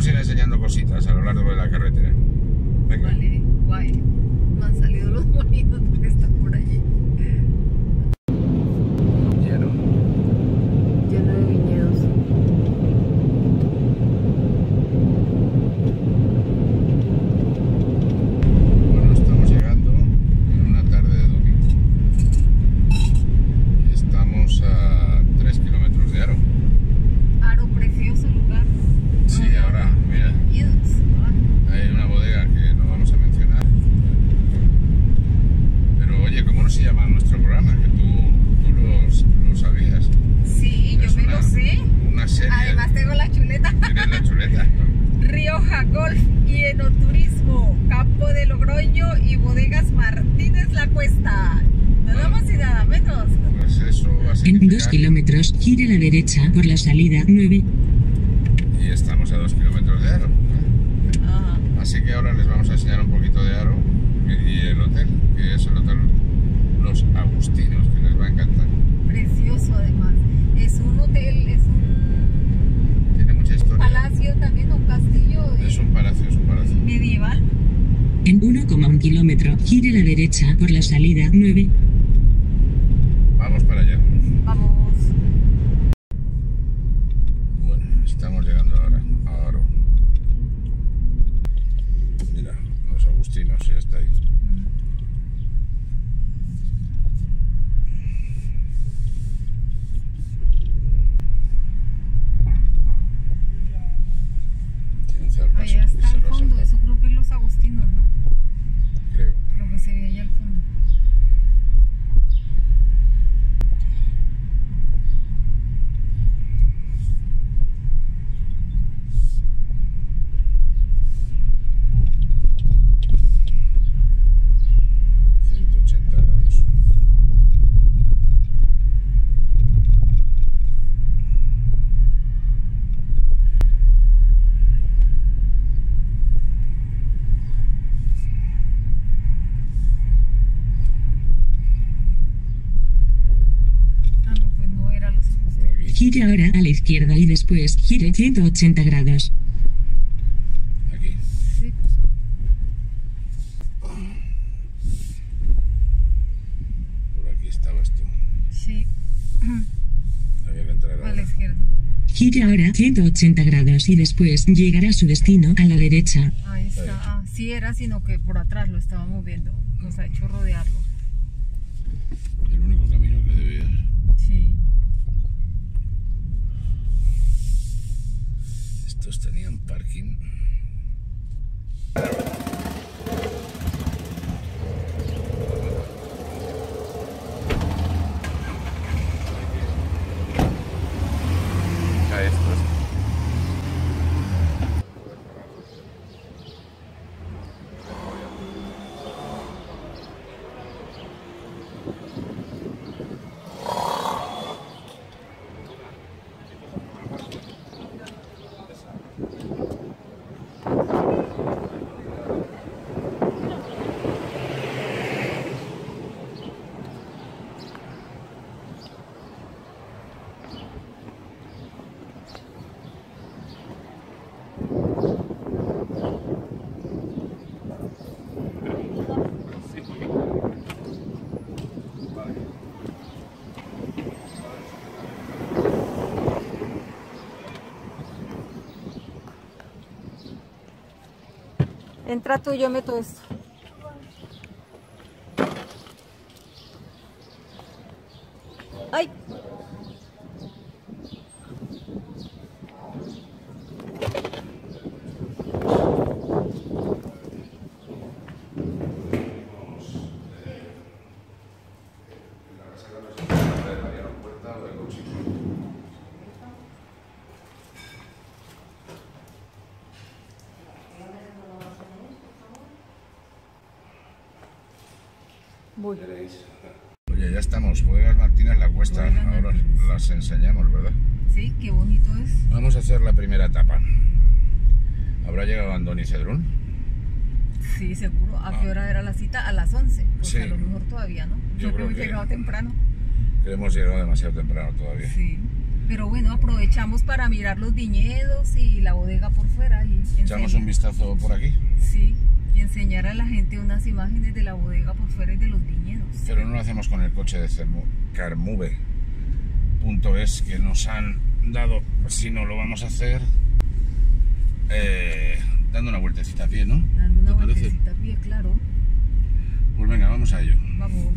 vamos a ir enseñando cositas a lo largo de la carretera. Venga. Vale, guay. Me han salido los bonitos porque están por allí. Lleno de viñedos. Bueno, estamos llegando en una tarde de domingo. Estamos a 3 kilómetros de Haro. Haro, precioso lugar. Sí, ahora, mira. Hay una bodega que no vamos a mencionar. Pero oye, ¿cómo se llama nuestro programa? Que tú lo sabías. Sí, es yo me lo sé. Una serie. Además tengo la chuleta. ¿Tienes la chuleta? Rioja, golf y enoturismo, campo de Logroño y bodegas Martínez Lacuesta. Nada más y nada menos. Pues eso va a significar... En 2 kilómetros, gire a la derecha por la salida 9. Y estamos a 2 kilómetros de Haro. Así que ahora les vamos a enseñar un poquito de Haro y el hotel, que es el Hotel Los Agustinos, que les va a encantar. Precioso además. Es un hotel, es un... Tiene mucha historia. Palacio también, un castillo. Es un palacio, es un palacio. Medieval. En 1,1 kilómetro, gire a la derecha por la salida 9. Vamos para allá. Vamos. Bueno, estamos llegando ahora a Haro. Mira, Los Agustinos, ya está ahí. Allá está al fondo, eso creo que es Los Agustinos, ¿no? Creo. Lo que se ve allá al fondo. Gire ahora a la izquierda y después gire 180 grados. Aquí. Sí. Por aquí estabas tú. Sí. Había que entrar ahora. A la izquierda. Gire ahora 180 grados y después llegará a su destino a la derecha. Ahí está. Ah, sí era, sino que por atrás lo estaba moviendo. Nos ha hecho rodearlo. El único camino que debía. Sí. Estos tenían parking. Entra tú, yo meto esto. ¡Ay! Oye, ya estamos, Bodegas Martínez Lacuesta, ahora las enseñamos, ¿verdad? Sí, qué bonito es. Vamos a hacer la primera etapa. ¿Habrá llegado Andoni Cedrún? Sí, seguro. ¿A qué hora era la cita? A las 11, pues sí. A lo mejor todavía, ¿no? Yo creo que hemos llegado demasiado temprano todavía. Sí. Pero bueno, aprovechamos para mirar los viñedos y la bodega por fuera. Echamos un vistazo por aquí. Sí, y enseñar a la gente unas imágenes de la bodega por fuera y de los viñedos. Pero no lo hacemos con el coche de Carmove.es que nos han dado, sino lo vamos a hacer dando una vueltecita a pie, ¿no? Dando una vueltecita a pie, claro. Pues venga, vamos a ello. Vamos.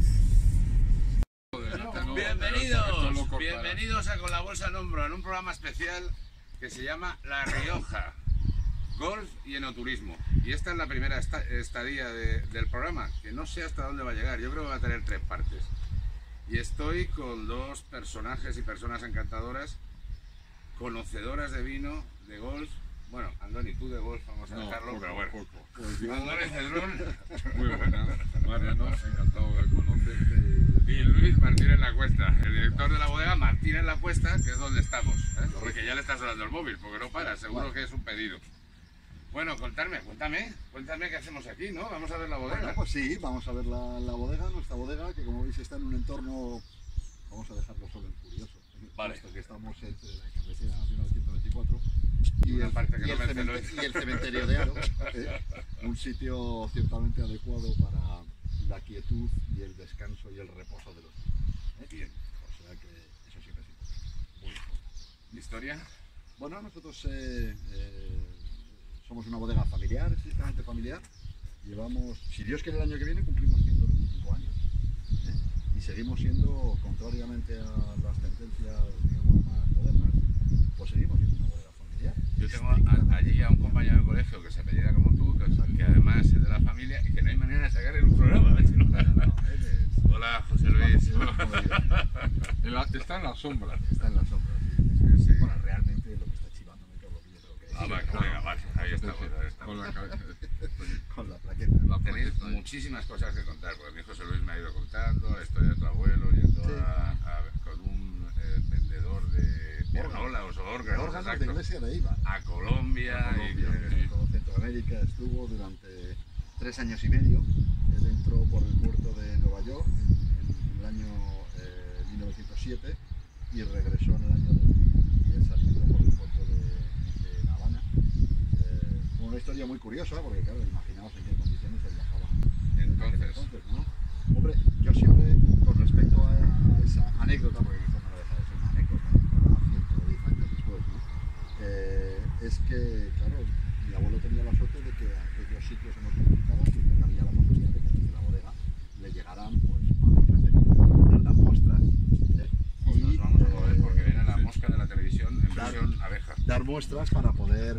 Bienvenidos a Con la Bolsa al Hombro, en un programa especial que se llama La Rioja, Golf y Enoturismo. Y esta es la primera estadía del programa, que no sé hasta dónde va a llegar, yo creo que va a tener 3 partes. Y estoy con 2 personajes y personas encantadoras, conocedoras de vino, de golf. Bueno, Andoni, tú de golf, vamos a dejarlo, pero bueno. Andoni Cedrún. Muy buena, Mariano, encantado de conocerte. Y Luis Martínez Lacuesta, el director de la bodega Martínez Lacuesta, que es donde estamos, ¿eh? Porque ya le está sonando el móvil, porque no para, seguro que es un pedido. Bueno, cuéntame qué hacemos aquí, ¿no? Vamos a ver la bodega. Bueno, pues sí, vamos a ver la bodega, nuestra bodega, que como veis está en un entorno, vamos a dejarlo sobre el curioso. Vale. Puesto que estamos entre la Ejercera Nacional 124 y el Cementerio de Haro, un sitio ciertamente adecuado para la quietud y el descanso y el reposo de los niños. Bien. O sea que eso siempre es importante. Muy importante. ¿Historia? Bueno, nosotros somos una bodega familiar, estrictamente familiar. Llevamos, si Dios quiere el año que viene, cumplimos 125 años. Y seguimos siendo, contrariamente a las tendencias, digamos, más modernas, pues seguimos siendo una bodega familiar. Yo tengo allí a un compañero de colegio que se apellida como tú, que además es de la familia y que no hay manera de sacar en un programa. Hola, José Luis. Está en la sombra. Está en la sombra, sí. Sí. Bueno, realmente lo que está chivando me cago en lo que es. Ah, vale, vale, ahí estamos. Con la cabeza. Con la plaqueta. Tenéis muchísimas cosas que contar, porque mi José Luis me ha ido contando, estoy de tu abuelo yendo con un vendedor de pianolas o órganos de iglesia de IVA. A Colombia y Centroamérica estuvo durante 3 años y medio. Él entró por el puerto de Nueva York en el año 1907 y regresó en el año 2010 saliendo por el puerto de La Habana. Fue una historia muy curiosa porque, claro, imaginaos en qué condiciones él viajaba. Entonces, ¿no? Hombre, yo siempre, con respecto a esa anécdota, porque quizás no lo deja de ser una anécdota, ¿no? 110 años después, ¿no? Es que, claro, mi abuelo tenía la suerte de que aquellos sitios en los que visitaba siempre cabía la posibilidad de que desde la bodega le llegaran, pues, las muestras. Pues nos vamos a poder, porque viene la mosca de la televisión en versión abeja. Dar muestras para poder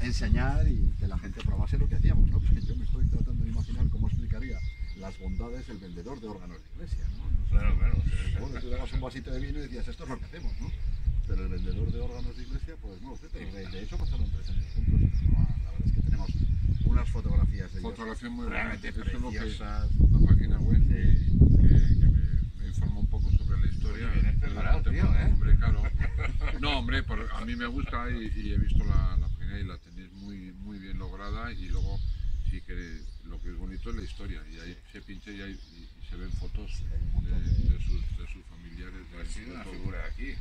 enseñar y que la gente probase lo que hacíamos, ¿no? Porque yo me estoy tratando de imaginar cómo explicaría las bondades del vendedor de órganos de iglesia, ¿no? Claro, claro. Bueno, tú dabas un vasito de vino y decías, esto es lo que hacemos, ¿no? Pero el vendedor de órganos de iglesia, pues no, pero de hecho pasaron 3 años juntos. La verdad es que tenemos unas fotografías de ellos. Fotografías muy realmente preciosas. La página web que me informa un poco sobre la historia. Oye, vienes preparado, tío, ¿eh? Hombre, claro. No, hombre, a mí me gusta y he visto la página y la tenéis muy, muy bien lograda. Y luego, sí que lo que es bonito es la historia. Y ahí se pincha y se ven fotos de sus familiares. Pues ha sido una figura aquí.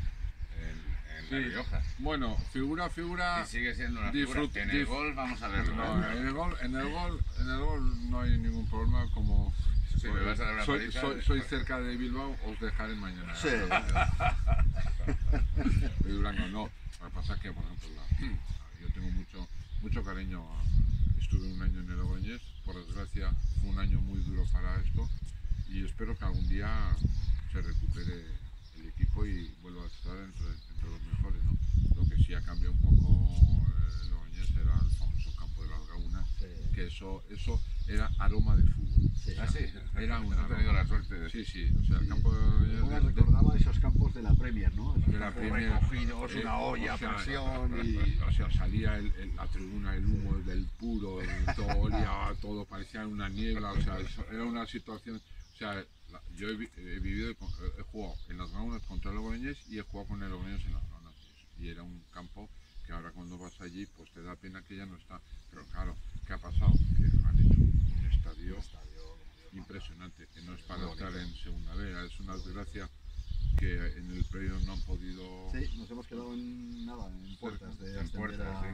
En La Rioja. Bueno, figura. Y sigue siendo una figura. En el golf vamos a verlo. No, en el golf no hay ningún problema. Como si me vas a dar una pelita, soy cerca de Bilbao, os dejaré mañana. Sí. No. Lo que pasa es que, bueno, pues yo tengo mucho cariño. Estuve un año en el Ogoñez. Por desgracia, fue un año muy duro para esto. Y espero que algún día se recupere el equipo y vuelvo a estar entre los mejores, ¿no? Lo que sí ha cambiado un poco el Ogoñez era el famoso campo de las Gaunas, que eso era aroma de fútbol. Sí. Ah, sí, era un aroma. He tenido la suerte de... Sí, o sea, el campo de... Yo recordaba esos campos de la Premier, ¿no? Esos de la Premier. Recogidos, una olla, presión y... O sea, salía la tribuna, el humo del puro, todo olía, todo parecía una niebla, o sea, era una situación... O sea, yo he jugado en las Gaunas contra el Ogoñez y he jugado con el Ogoñez en las Gaunas. Y era un campo que ahora cuando vas allí, pues te da pena que ya no está. Pero claro, ¿qué ha pasado? Que han hecho un estadio impresionante, que no es para estar en segunda vez. Es una desgracia que en el predio no han podido... Sí, nos hemos quedado en nada, en puertas. Sí.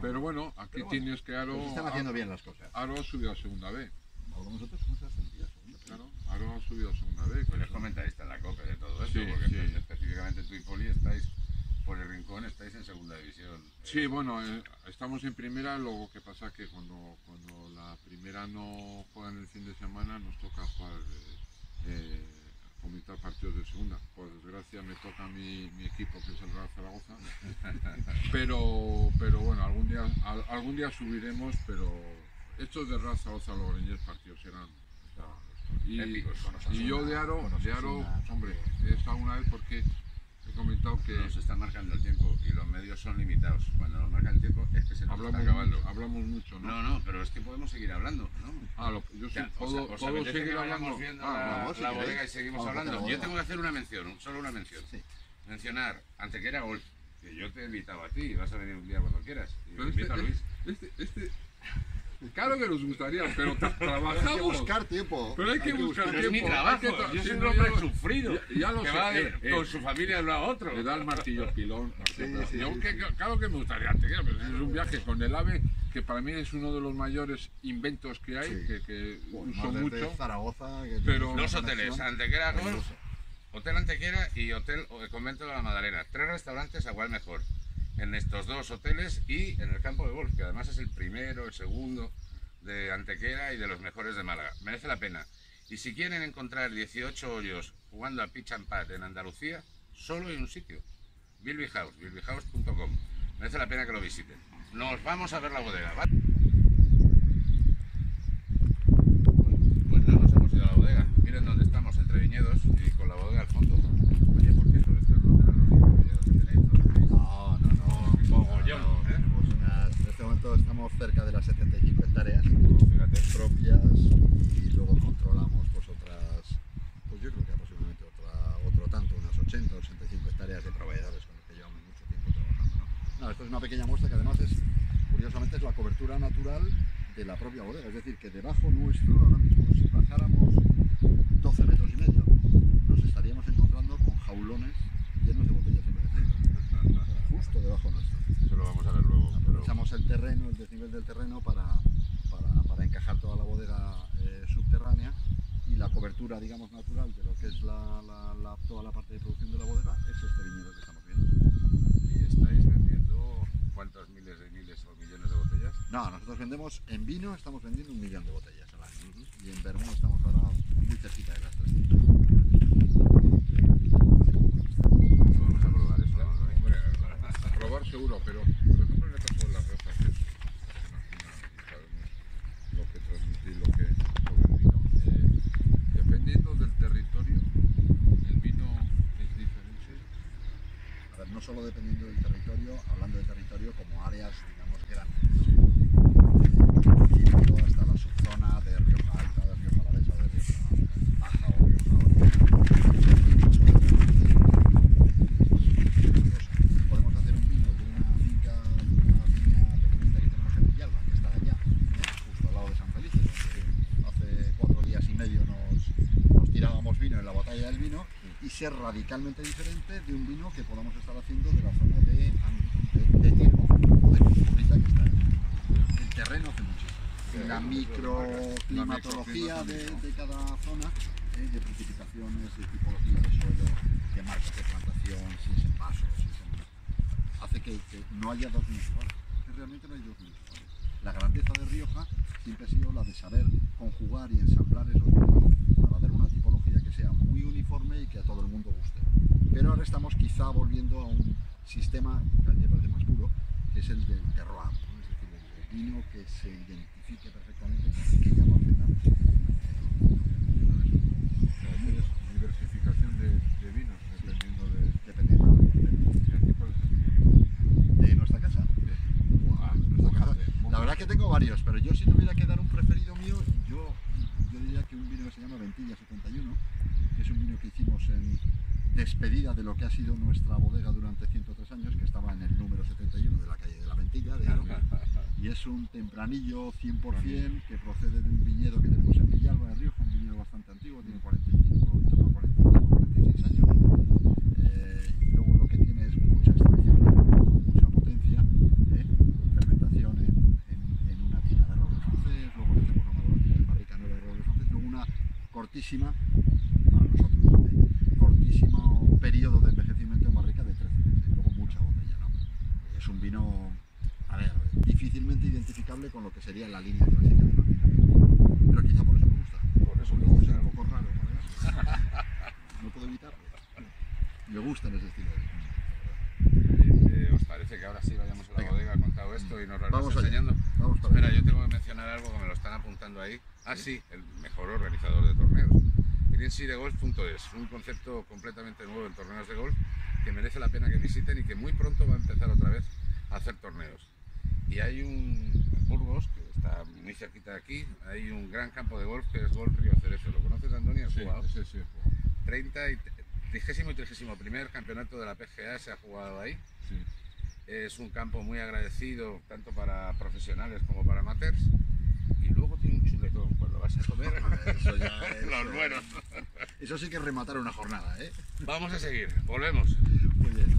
Pero bueno, aquí tienes que Haro... Pues están haciendo bien las cosas. Haro ha subido a segunda B. Nosotros hemos ascendido a segunda B. Claro, Haro ha subido a segunda B. Pero es comentarista en la copa de todo esto, porque entonces, específicamente tú y Poli estáis... Por el rincón estáis en segunda división. Sí, bueno, estamos en primera, lo que pasa que cuando la primera no juegan el fin de semana nos toca jugar, comentar partidos de segunda. Por desgracia me toca mi equipo, que es el Real Zaragoza, pero bueno, algún día subiremos, pero estos de Real Zaragoza, los oreñes partidos eran... Y yo de Haro, hombre, he estado una vez porque... He comentado que nos está marcando el tiempo y los medios son limitados. Cuando nos marcan el tiempo es que se nos está acabando. Hablamos mucho, ¿no? No, pero es que podemos seguir hablando, ¿no? ¿Puedo seguir hablando? La bodega y seguimos hablando. Yo tengo que hacer una mención, solo una mención. Sí. Mencionar Antequera Golf, que yo te he invitado a ti y vas a venir un día cuando quieras. Y invito a Luis. Claro que nos gustaría, pero trabajamos. Hay que buscar tiempo. Pero hay que buscar tiempo. Es mi trabajo. Yo soy un hombre sufrido. Ya lo sé. Con su familia lo a otro. Le da el martillo pilón. Claro que me gustaría. Es un viaje con el AVE, que para mí es uno de los mayores inventos que hay. Que uso mucho. Zaragoza. Dos hoteles. Antequera Golf, Hotel Antequera y Hotel Convento de la Magdalena. 3 restaurantes, a cual mejor. En estos dos hoteles y en el campo de golf, que además es el primero, el segundo de Antequera y de los mejores de Málaga. Merece la pena. Y si quieren encontrar 18 hoyos jugando a pitch and pad en Andalucía, solo hay un sitio, Dublin House, dublinhouse.com. Merece la pena que lo visiten. Nos vamos a ver la bodega, ¿vale? Pues no nos hemos ido a la bodega. Miren dónde estamos, entre viñedos y con la bodega al fondo. Oye, por cierto, estos no serán los únicos viñedos que tenéis, ¿no? En este momento estamos cerca de las 75 hectáreas propias y luego controlamos pues otras, pues yo creo que aproximadamente otro tanto, unas 80 o 85 hectáreas de proveedores con los que llevamos mucho tiempo trabajando, ¿no? Esto es una pequeña muestra que además es, curiosamente, es la cobertura natural de la propia bodega, es decir, que debajo nuestro, ahora mismo, si bajáramos 12 metros y medio, nos estaríamos encontrando con jaulones llenos de botellas de PVC, justo debajo nuestro. Eso lo vamos a ver luego. Aprovechamos el terreno, el desnivel del terreno para encajar toda la bodega subterránea, y la cobertura, digamos, natural de lo que es toda la parte de producción de la bodega es este viñedo que estamos viendo. ¿Y estáis vendiendo cuántas miles o millones de botellas? No, nosotros vendemos en vino, estamos vendiendo 1 millón de botellas al año. Y en vermú estamos ahora muy cerquita de las 300. Vamos a probar eso, ¿no? Probar seguro, pero por ejemplo en el caso de la raza, que es lo que transmite y lo que vino, dependiendo del territorio, el vino es diferente. A ver, no solo dependiendo del territorio, hablando de territorio como áreas, digamos, grandes, ¿no? Hasta la subzona de Rioja Alta, de Rioja Alavesa, de Rioja Baja o Rioja Alta. Del vino, y ser radicalmente diferente de un vino que podamos estar haciendo de la zona de Tiro o de Cumbrita, que está ahí. El terreno hace muchísimo. La microclimatología de cada zona, de precipitaciones, de tipología de suelo, de marcas de plantación, si es en vasos, si es en... hace que no haya dos mismos, que realmente no hay dos mismos. La grandeza de Rioja siempre ha sido la de saber conjugar y ensamblar esos vinos para dar una tipología que sea muy uniforme y que a todo el mundo guste. Pero ahora estamos quizá volviendo a un sistema, tal vez parece más puro, que es el del terroir, ¿no? Es decir, el vino que se identifique perfectamente con aquella maceta. Diversificación de vinos, dependiendo de... Dependiendo de nuestra casa. La verdad que tengo varios, pero yo si tuviera que dar un preferido mío, yo diría que un vino que se llama Ventilla 71, que es un vino que hicimos en despedida de lo que ha sido nuestra bodega durante 103 años, que estaba en el número 71 de la calle de la Ventilla, de Haro, y es un tempranillo 100% que procede de un viñedo que tenemos en Villalba de Río, un viñedo bastante antiguo, tiene 45, 46 años. cortísima, para nosotros, de cortísimo periodo de envejecimiento más rica de 13 meses, luego mucha botella, ¿no? Es un vino, a ver, difícilmente identificable con lo que sería la línea clásica de Martínez, pero quizá por eso me gusta, luego es un poco raro, ¿vale? No puedo evitarlo, me gustan ese estilo de vino. ¿Os parece que ahora sí vayamos a la bodega, ha contado esto y nos lo vamos enseñando? Vamos. Espera, yo tengo que mencionar algo que me lo están apuntando ahí. Ah, sí, el mejor organizador de torneos. GreenSireGolf.es, un concepto completamente nuevo en torneos de golf que merece la pena que visiten y que muy pronto va a empezar otra vez a hacer torneos. Y hay un Burgos, que está muy cerquita de aquí, hay un gran campo de golf que es Golf Río Cerezo. ¿Lo conoces, Andoni? ¿Has jugado? Sí, sí, sí. 30 y 31 campeonato de la PGA se ha jugado ahí. Sí. Es un campo muy agradecido tanto para profesionales como para amateurs, y luego tiene un chuletón cuando vas a comer. Eso ya es, los buenos. Eso sí que es rematar una jornada, ¿eh? Vamos a seguir, volvemos. Muy bien.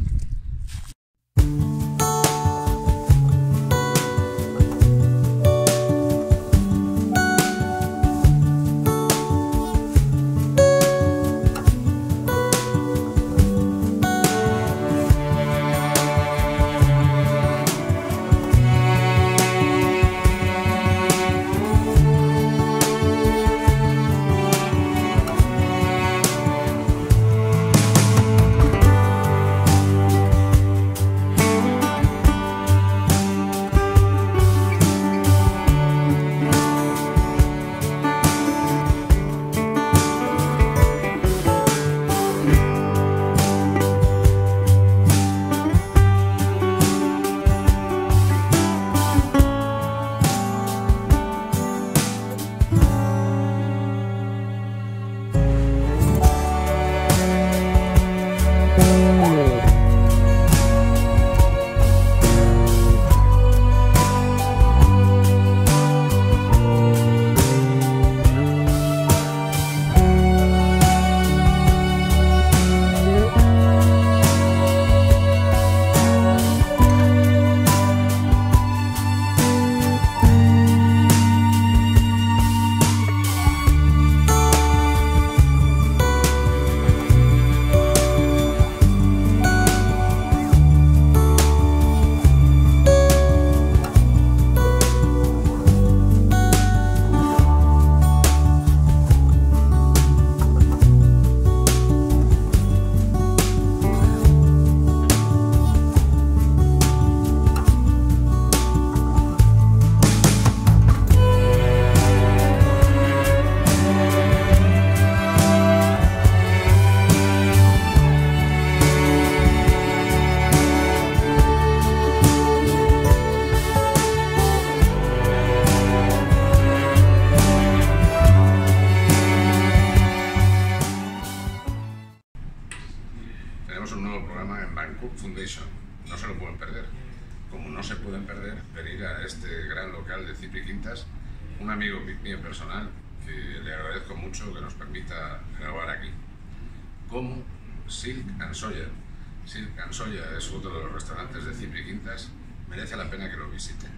Es otro de los restaurantes de Cipri Quintas, merece la pena que lo visiten.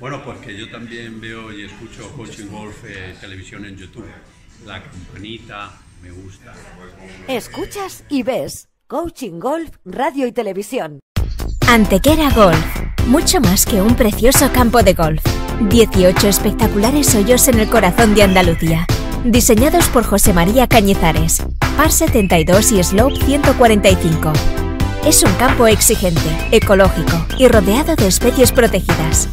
Bueno, pues que yo también veo y escucho Coaching Golf televisión en YouTube. La campanita me gusta. Escuchas y ves Coaching Golf radio y televisión. Antequera Golf, mucho más que un precioso campo de golf. 18 espectaculares hoyos en el corazón de Andalucía. Diseñados por José María Cañizares. Par 72 y slope 145. Es un campo exigente, ecológico y rodeado de especies protegidas.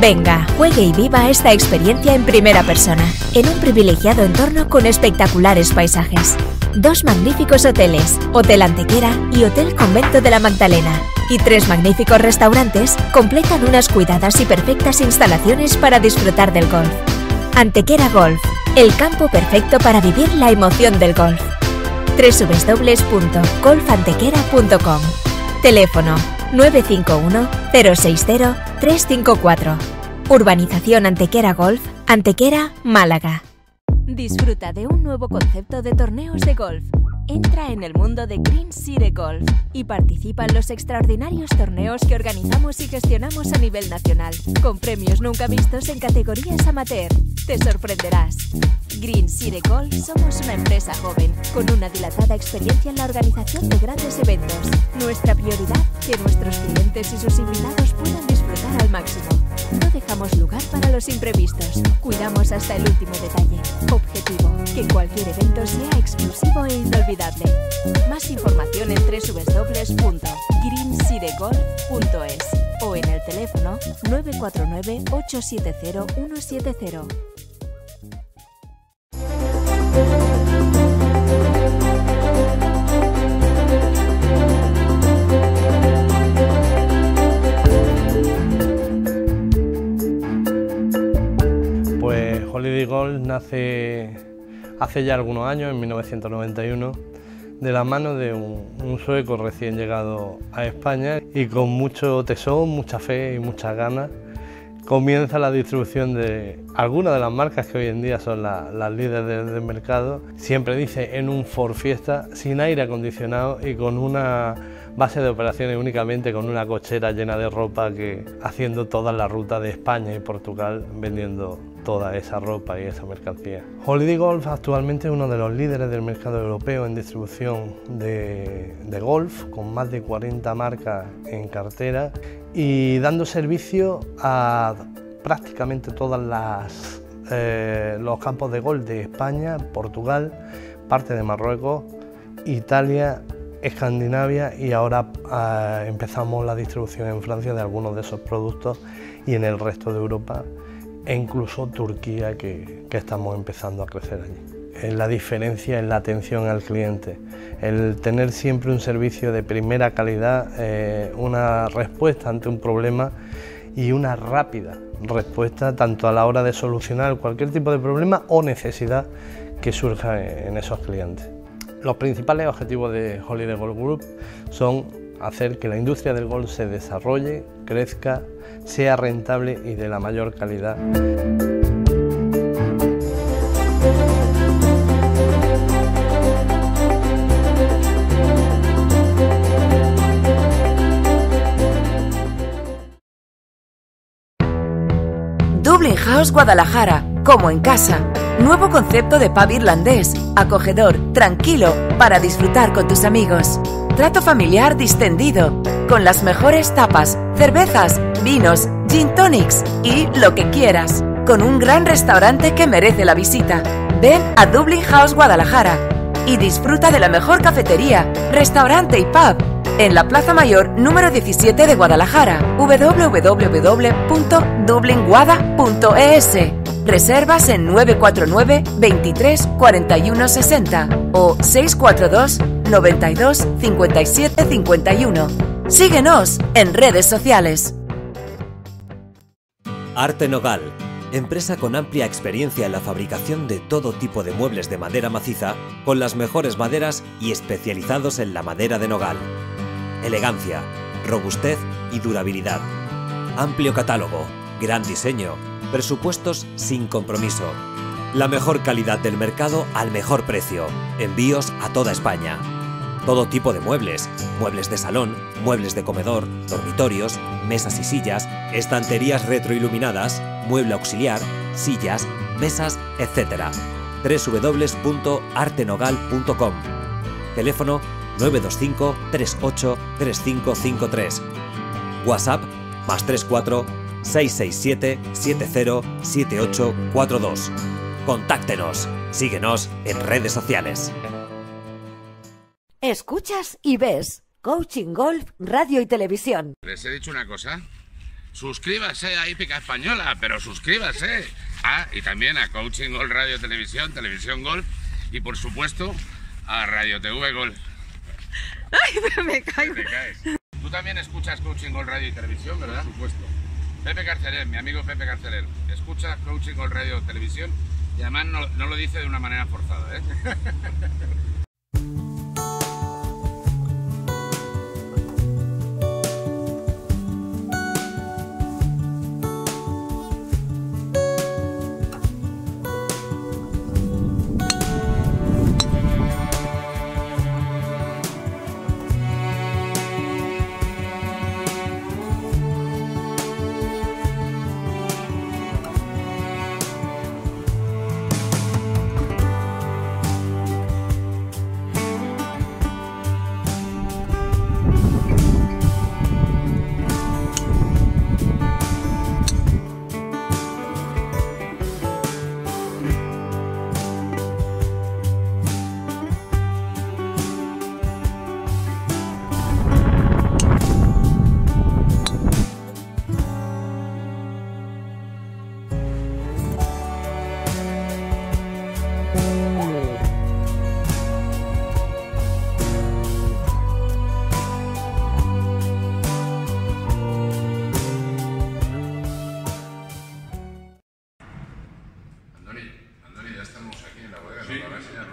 Venga, juegue y viva esta experiencia en primera persona, en un privilegiado entorno con espectaculares paisajes. Dos magníficos hoteles, Hotel Antequera y Hotel Convento de la Magdalena, y tres magníficos restaurantes completan unas cuidadas y perfectas instalaciones para disfrutar del golf. Antequera Golf, el campo perfecto para vivir la emoción del golf. www.golfantequera.com. Teléfono 951-060-354. Urbanización Antequera Golf, Antequera, Málaga. Disfruta de un nuevo concepto de torneos de golf. Entra en el mundo de Green City Golf y participa en los extraordinarios torneos que organizamos y gestionamos a nivel nacional, con premios nunca vistos en categorías amateur. Te sorprenderás. Green City Golf somos una empresa joven, con una dilatada experiencia en la organización de grandes eventos. Nuestra prioridad, que nuestros clientes y sus invitados puedan disfrutar al máximo. No dejamos lugar para los imprevistos. Cuidamos hasta el último detalle. Objetivo, que cualquier evento sea exclusivo e inolvidable. Más información en www.greensiregolf.es o en el teléfono 949 870 170. Pues Holiday Golf nace hace ya algunos años, en 1991, de la mano de un sueco recién llegado a España, y con mucho tesón, mucha fe y muchas ganas comienza la distribución de algunas de las marcas que hoy en día son las líderes del mercado. Siempre dice en un Ford Fiesta, sin aire acondicionado y con una base de operaciones únicamente con una cochera llena de ropa, que haciendo toda la ruta de España y Portugal, vendiendo toda esa ropa y esa mercancía. Holiday Golf actualmente es uno de los líderes del mercado europeo en distribución de golf, con más de 40 marcas en cartera y dando servicio a prácticamente todas los campos de golf de España, Portugal, parte de Marruecos, Italia, Escandinavia, y ahora empezamos la distribución en Francia de algunos de esos productos y en el resto de Europa, e incluso Turquía, que estamos empezando a crecer allí. La diferencia es la atención al cliente, el tener siempre un servicio de primera calidad, una respuesta ante un problema y una rápida respuesta tanto a la hora de solucionar cualquier tipo de problema o necesidad que surja en esos clientes. Los principales objetivos de Holiday Golf Group son hacer que la industria del golf se desarrolle, crezca, sea rentable y de la mayor calidad. Dublin House Guadalajara, como en casa. Nuevo concepto de pub irlandés, acogedor, tranquilo, para disfrutar con tus amigos. Trato familiar distendido, con las mejores tapas, cervezas, vinos, gin tonics y lo que quieras. Con un gran restaurante que merece la visita. Ven a Dublin House Guadalajara y disfruta de la mejor cafetería, restaurante y pub en la Plaza Mayor número 17 de Guadalajara. www.dublinguada.es. Reservas en 949 23 41 60 o 642 92 57 51. Síguenos en redes sociales. Arte Nogal, empresa con amplia experiencia en la fabricación de todo tipo de muebles de madera maciza, con las mejores maderas y especializados en la madera de nogal. Elegancia, robustez y durabilidad. Amplio catálogo, gran diseño, presupuestos sin compromiso. La mejor calidad del mercado al mejor precio. Envíos a toda España. Todo tipo de muebles. Muebles de salón, muebles de comedor, dormitorios, mesas y sillas, estanterías retroiluminadas, mueble auxiliar, sillas, mesas, etc. www.artenogal.com. Teléfono 925 38 3553. WhatsApp +34 667 707842. Contáctenos. Síguenos en redes sociales. Escuchas y ves Coaching Golf Radio y Televisión. Les he dicho una cosa. Suscríbase a Hípica Española, pero suscríbase y también a Coaching Golf Radio y Televisión, Televisión Golf y por supuesto a Radio TV Golf. Ay, pero me caigo. Te caes. Tú también escuchas Coaching Golf Radio y Televisión, ¿verdad? Por supuesto. Pepe Carceler, mi amigo Pepe Carceler, escucha Coaching Golf Radio Televisión, y además no lo dice de una manera forzada, ¿eh?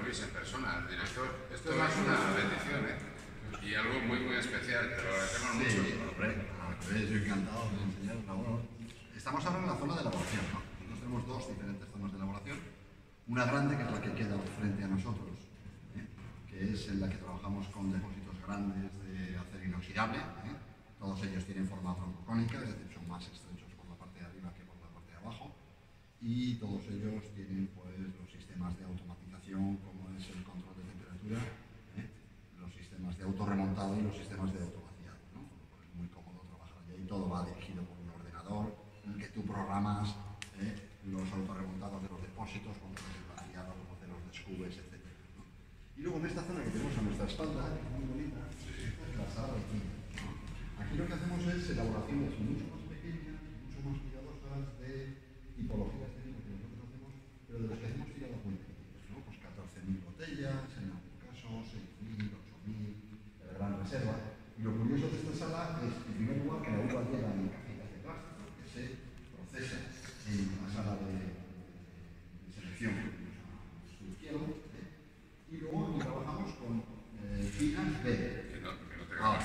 Luis en persona, al director. Esto es más una bendición, ¿eh? Y algo muy, muy especial. Te lo agradecemos mucho. Sí, hombre, estoy encantado de enseñaros la obra. Estamos ahora en la zona de elaboración, ¿no? Nosotros tenemos dos diferentes zonas de elaboración. Una grande, que es la que queda frente a nosotros, ¿eh? Que es en la que trabajamos con depósitos grandes de acero inoxidable, ¿eh? Todos ellos tienen forma troncocónica, es decir, son más estrechos por la parte de arriba que por la parte de abajo. Y todos ellos tienen pues los sistemas de automatización, como es el control de temperatura, ¿eh? Los sistemas de autorremontado y los sistemas de autovaciado, ¿no? Pues es muy cómodo trabajar allá y todo va dirigido por un ordenador, que tú programas, ¿eh? Los autorremontados de los depósitos, como el vaciado, como de los descubes, etc., ¿no? Y luego en esta zona que tenemos a nuestra espalda, que es muy bonita, es la sala de cine. Aquí lo que hacemos es elaboraciones mucho más pequeñas, mucho más cuidadosas de tipologías técnicas que nosotros hacemos, pero de las que hemos tirado muy pequeñas, ¿no? Pues 14.000 botellas, en algún caso 6.000, 8.000, la gran reserva. Y lo curioso de esta sala es, en primer lugar, que la uva llega en cajitas de plástico, que se procesa en una sala de selección, a su izquierda, ¿eh? Y luego trabajamos con finas de... Que no te grabas,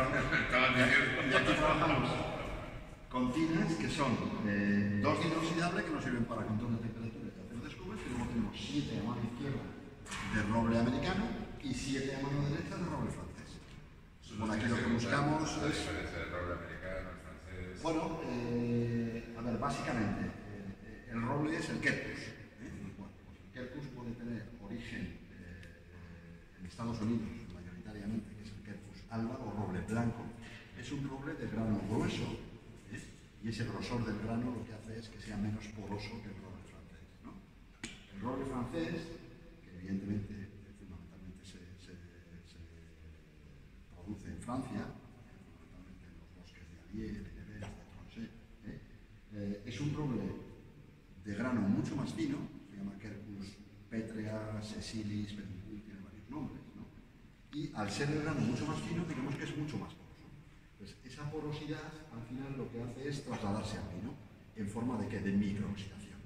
y aquí trabajamos con tinas que son dos de inoxidable que nos sirven para control de temperatura y hacer descubes, y luego tenemos 7 a mano izquierda de roble americano y 7 a mano derecha de roble francés. Por aquí lo que buscamos es... ¿La diferencia del roble americano, el francés? Bueno, a ver, básicamente, el roble es el Quercus, ¿eh? Bueno, pues el Quercus puede tener origen en Estados Unidos, mayoritariamente, que es el Quercus alba o roble blanco. Es un roble de grano grueso, y ese grosor del grano lo que hace es que sea menos poroso que el roble francés, ¿no? El roble francés, que evidentemente, fundamentalmente se produce en Francia, fundamentalmente en los bosques de Allier, de Nevers, de Tronche, ¿eh? Es un roble de grano mucho más fino, se llama Quercus petrea, sesilis, peduncul, tiene varios nombres, ¿no? Y al ser de grano mucho más fino, digamos que es mucho más poroso. Pues esa porosidad al final lo que hace es trasladarse al vino en forma de que de microoxidación,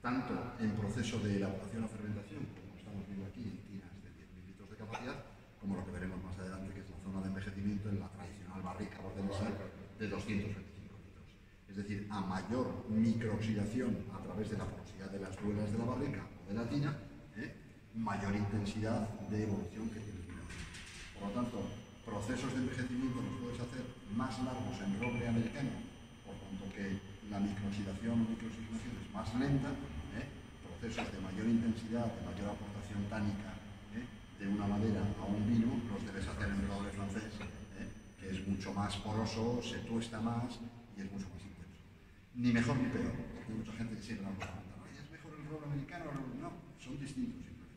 tanto en proceso de elaboración o fermentación, como estamos viendo aquí en tinas de 10.000 litros de capacidad, como lo que veremos más adelante, que es la zona de envejecimiento en la tradicional barrica ordenada de 225 litros. Es decir, a mayor microoxidación a través de la porosidad de las duelas de la barrica o de la tina, ¿eh? Mayor intensidad de evolución que tiene el vino. Por lo tanto, procesos de envejecimiento los puedes hacer más largos en roble americano, por tanto que la microoxidación o microoxigenación es más lenta, ¿eh? Procesos de mayor intensidad, de mayor aportación tánica, ¿eh? De una madera a un vino, los debes hacer en roble francés, ¿eh? Que es mucho más poroso, se tuesta más y es mucho más intenso. Ni mejor ni peor, porque hay mucha gente que siempre nos pregunta, ¿no? ¿Es mejor el roble americano o el roble? No, son distintos simplemente.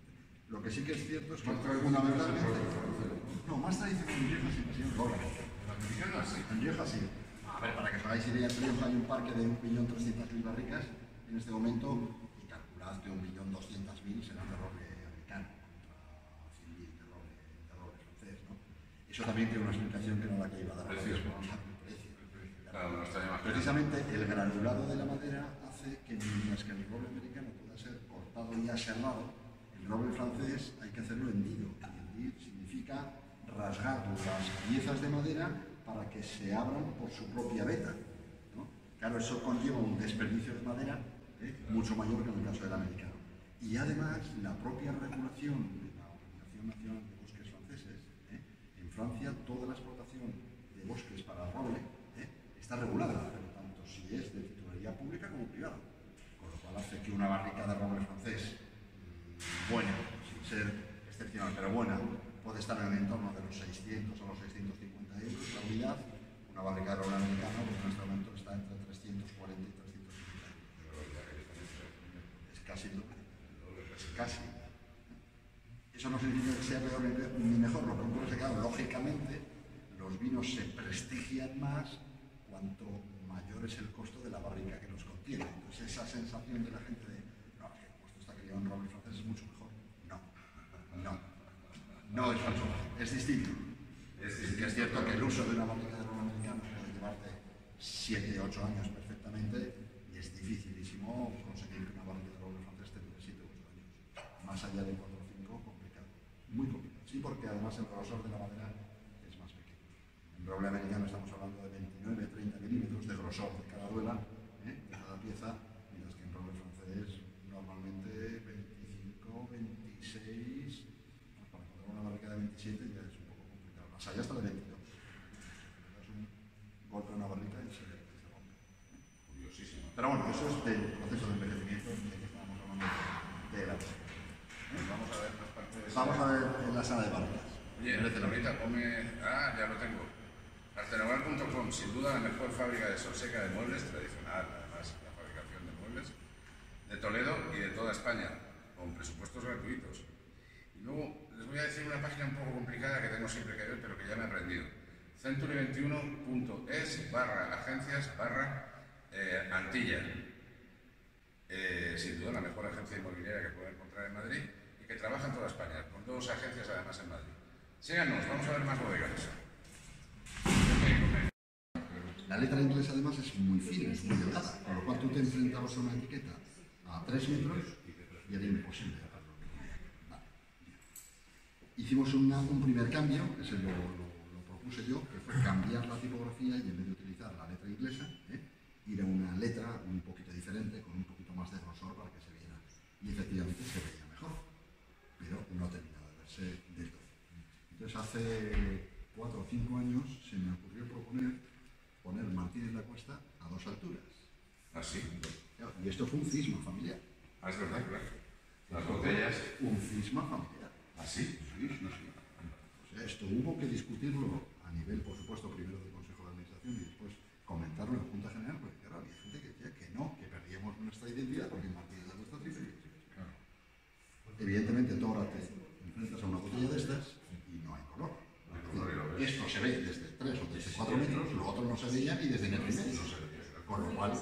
Lo que sí que es cierto es que fundamentalmente... No, más tradicional en Rioja siempre ha sido el roble. En Rioja sí. A ver, para que os hagáis idea, en Rioja hay un parque de 1.300.000 barricas en este momento y calculad que 1.200.000 serán de roble americano contra 100.000 de roble francés, ¿no? Eso también tiene una explicación que no la que iba a dar a la vez, ¿no? El precio. Precisamente el granulado de la madera hace que mientras que el roble americano pueda ser cortado y aserrado, el roble francés hay que hacerlo hendido. Y hendir significa rasgar las piezas de madera para que se abran por su propia veta, ¿no? Claro, eso conlleva un desperdicio de madera, ¿eh? Mucho mayor que en el caso del americano. Y además, la propia regulación de la Organización Nacional de Bosques Franceses, ¿eh? En Francia toda la explotación de bosques para roble, ¿eh? Está regulada, tanto si es de titularidad pública como privada. Con lo cual hace que una barrica de roble francés, buena, sin ser excepcional, pero buena, puede estar en el entorno de los 600 a los 650 euros la unidad. Una barrica de roble americano, pues en este momento está entre 340 y 350 euros. Es casi el doble. Es casi. Eso no significa que sea peor ni mejor. Lo que ocurre es que, claro, lógicamente, los vinos se prestigian más cuanto mayor es el costo de la barrica que los contiene. Entonces, esa sensación de la gente de, no, es que el costo está criado en roble francés es mucho mejor. No, es falso, es distinto. Es cierto que el uso de una barrica de roble americano puede llevarte 7 o 8 años perfectamente y es dificilísimo conseguir que una barrica de roble francés te dure 7 o 8 años. Más allá de 4 o 5, Pero bueno, eso es del proceso de envejecimiento de que estamos hablando de la chica. Vamos a ver las partes de... Vamos a ver en la sala de barcas. Oye, ahorita come... Ah, ya lo tengo. Artenogal.com, sin duda la mejor fábrica de solseca de muebles, tradicional además, la fabricación de muebles, de Toledo y de toda España, con presupuestos gratuitos. Y luego les voy a decir una página un poco complicada que tengo siempre que ver, pero que ya me he aprendido. Century21.es/agencias/Antilla. Sin duda la mejor agencia inmobiliaria que pueda encontrar en Madrid y que trabaja en toda España, con dos agencias además en Madrid. Síganos, vamos a ver más bodegas. La letra inglesa además es muy fina, es muy delgada, con lo cual tú te enfrentabas a una etiqueta a 3 metros y era imposible. Vale. Hicimos un primer cambio, ese lo propuse yo, que fue cambiar la tipografía y en vez de utilizar la letra inglesa, ir a una letra un poquito diferente, con un poquito más de grosor para que se viera. Y efectivamente se veía mejor, pero no terminaba de verse del todo. Entonces hace 4 o 5 años se me ocurrió poner Martínez Lacuesta a 2 alturas. Así. Y esto fue un cisma familiar. Ah, es verdad, claro. Las botellas. Un cisma familiar. Así. Sí. O sea, esto hubo que discutirlo a nivel, por supuesto, primero del Consejo de Administración y después comentarlo en Junta General, porque claro, había gente que decía que no, que perdíamos nuestra identidad porque Martínez Lacuesta triple. Claro. Evidentemente, tú ahora te enfrentas a una botella de estas y no hay color. Esto se ve desde 3 o desde 4 metros, lo otro no se veía y desde metro y medio. Con lo cual,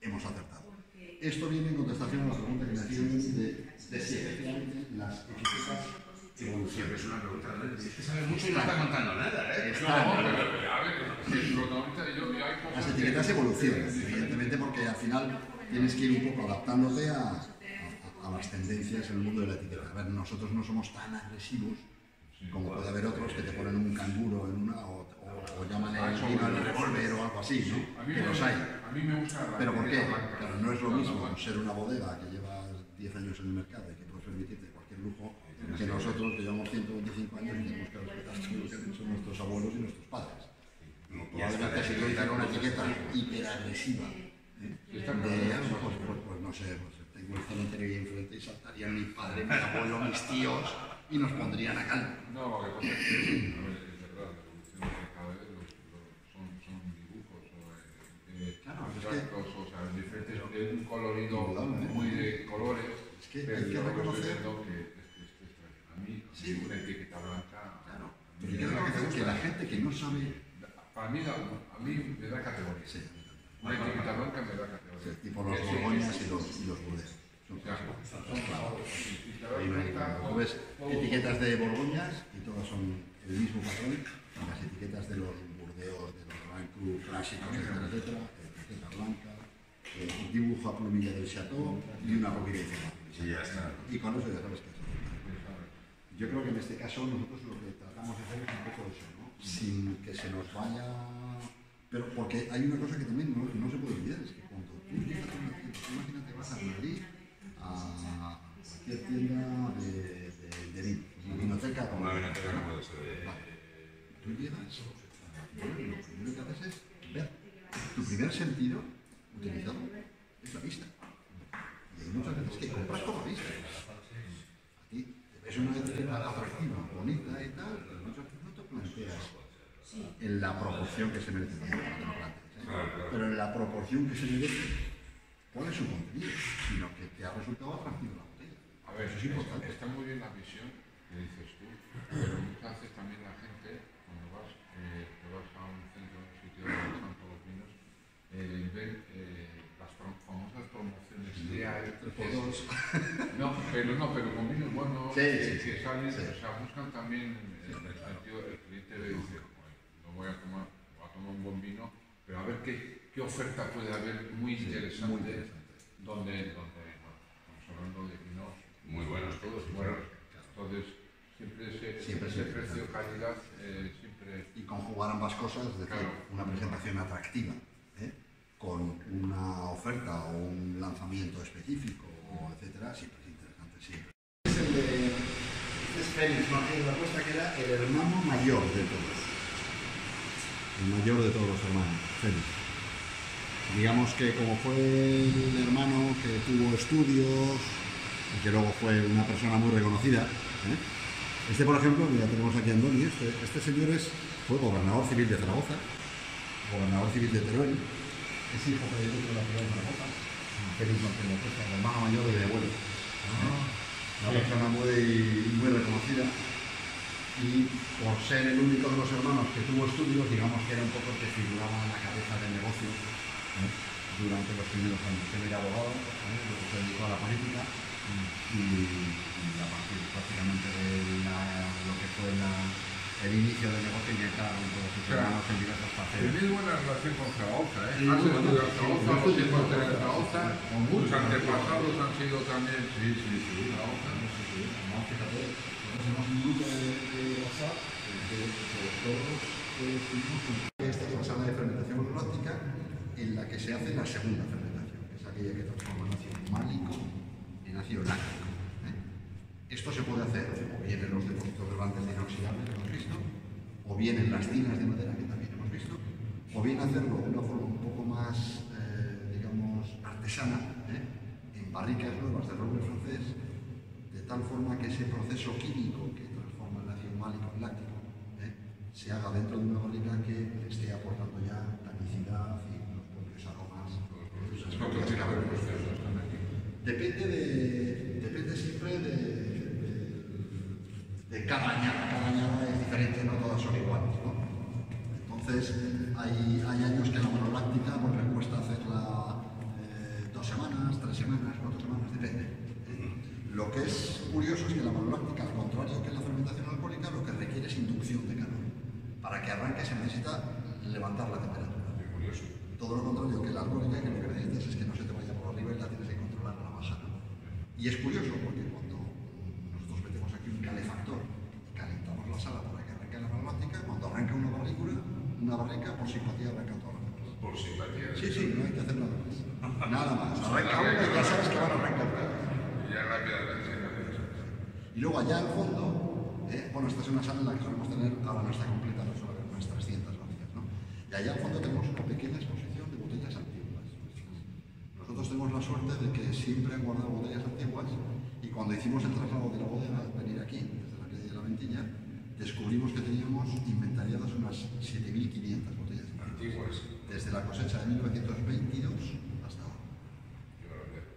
hemos acertado. Esto viene en contestación a la pregunta que me hacían de si efectivamente las etiquetas evolucionan. Es una pregunta, es que sabes mucho y no está contando nada, ¿eh? Las etiquetas evolucionan, evidentemente, porque al final tienes que ir un poco adaptándote a las tendencias en el mundo de la etiqueta. A ver, nosotros no somos tan agresivos como puede haber otros que te ponen un canguro en una o llaman el vino al revólver o algo así, ¿no? Que los hay. A mí me gusta. ¿Pero por qué? Claro, no es lo mismo ser una bodega que lleva 10 años en el mercado y que puedes permitirte cualquier lujo que nosotros que llevamos 125 años y tenemos que respetar lo que han hecho nuestros abuelos y nuestros padres. Probablemente si yo hiciera una etiqueta hiperagresiva de algo, pues no sé, tengo el cementerio ahí enfrente y saltarían mi padre, mi abuelo, mis tíos y nos pondrían a calma. No, lo que pasa es que es verdad, la evolución de cada vez son dibujos o sea, diferentes, es un colorido muy de colores, es que hay que reconocer que es extraño. A mí, una etiqueta blanca, claro. Pero yo creo que la gente que no sabe. Para mí, a mí me da categoría. Una etiqueta blanca me da categoría. Y por los Ogoñez y los Budes. Tú ves etiquetas de Borgoñas y todas son el mismo patrón, las etiquetas de los Burdeos, de los Grand Cru clásicos, etcétera, etiqueta blanca, dibujo a plumilla del Chateau y una boquilla informada. Y con eso ya sabes qué hacer. Yo creo que en este caso nosotros lo que tratamos de hacer es un poco eso, ¿no? Sin que se nos vaya... Pero porque hay una cosa que también no se puede olvidar, es que cuando tú llegas a una tienda, imagínate, vas a Madrid, a cualquier tienda de vino, una vinoteca como la vinoteca no puede ser. Tú llegas, bueno, lo primero que haces es ver. Tu primer sentido utilizado es la vista. Y hay muchas veces que compras con la vista. A ti te ves una etiqueta atractiva, bonita y tal, pero muchas veces no te planteas en la proporción que se merece. Pero en la proporción que se merece. ¿Cuál es su contenido? Sino que te ha resultado atractivo la botella. A ver, eso es importante. Está muy bien la visión que dices tú, pero muchas veces también la gente, cuando vas, te vas a un centro, un sitio de los vinos, ven las famosas promociones de A3x2. Pero con vinos buenos, que salen, o sea, buscan también el cliente le dice, no voy a tomar un buen vino, pero a ver qué oferta puede haber muy interesante. Bueno, estamos hablando de vinos muy buenos, todos buenos. Entonces, siempre ese precio, calidad, siempre... Y conjugar ambas cosas, es decir, una presentación atractiva, con una oferta o un lanzamiento específico, etcétera, siempre es interesante, siempre. Es el de Félix Martínez Lacuesta, que era el hermano mayor de todos. El mayor de todos los hermanos, Félix. Digamos que como fue el hermano que tuvo estudios y que luego fue una persona muy reconocida, este, por ejemplo, que ya tenemos aquí a Andoni, este señor fue gobernador civil de Zaragoza, gobernador civil de Teruel, es hijo predilecto de la ciudad de Zaragoza, Félix Martínez Lacuesta, hermano mayor de mi abuelo. Una persona muy reconocida, y por ser el único de los hermanos que tuvo estudios, digamos que era un poco el que figuraba en la cabeza del negocio durante los primeros años. Él era abogado, luego se dedicó a la política, y a partir prácticamente de lo que fue el inicio del negocio, ya estaba con todos sus hermanos en diversas facetas. Tenía buena relación con Zaragoza, has estudiado Zaragoza, los hijos de Zaragoza, muchos antepasados han sido también, Zaragoza, no sé si, fíjate, tenemos un grupo de WhatsApp, que todos estuvimos con esta que se llama de fermentación monológica, en la que se hace la segunda fermentación, que es aquella que transforma el ácido málico en ácido láctico. Esto se puede hacer o bien en los depósitos grandes de inoxidable que hemos visto, o bien en las tinas de madera que también hemos visto, o bien hacerlo de una forma un poco más, digamos, artesana, en barricas nuevas de roble francés, de tal forma que ese proceso químico que transforma el ácido málico en láctico se haga dentro de una barrica que esté aportando ya tanicidad y los propios aromas. Depende siempre de cada añada. Cada añada es diferente, no todas son iguales, Entonces, hay años que la monoláctica le cuesta hacerla 2 semanas, 3 semanas, 4 semanas, depende. Lo que es curioso es que la monoláctica, al contrario que la fermentación alcohólica, lo que requiere es inducción de calor. Para que arranque se necesita levantar la temperatura. Qué curioso. Todo lo contrario que la alcohólica, que lo que necesitas es que no se te vaya por arriba y la tienes que controlar a la baja. Y es curioso porque cuando nosotros metemos aquí un calefactor y calentamos la sala para que arranque la monoláctica, cuando arranca una barrica por simpatía arranca toda la sala. Por simpatía. Sí, no hay que hacer nada más. Nada más. Arranca una y ya sabes que van a arrancar. Y ya la piedra. Y luego allá al fondo, esta es una sala en la que solemos tener, ahora no está completa, pero solo unas 300 vacías, Y allá al fondo tenemos una pequeña exposición de botellas antiguas. Nosotros tenemos la suerte de que siempre han guardado botellas antiguas, y cuando hicimos el traslado de la bodega, venir aquí, desde la calle de la Ventilla, descubrimos que teníamos inventariadas unas 7.500 botellas antiguas, desde la cosecha de 1922 hasta ahora.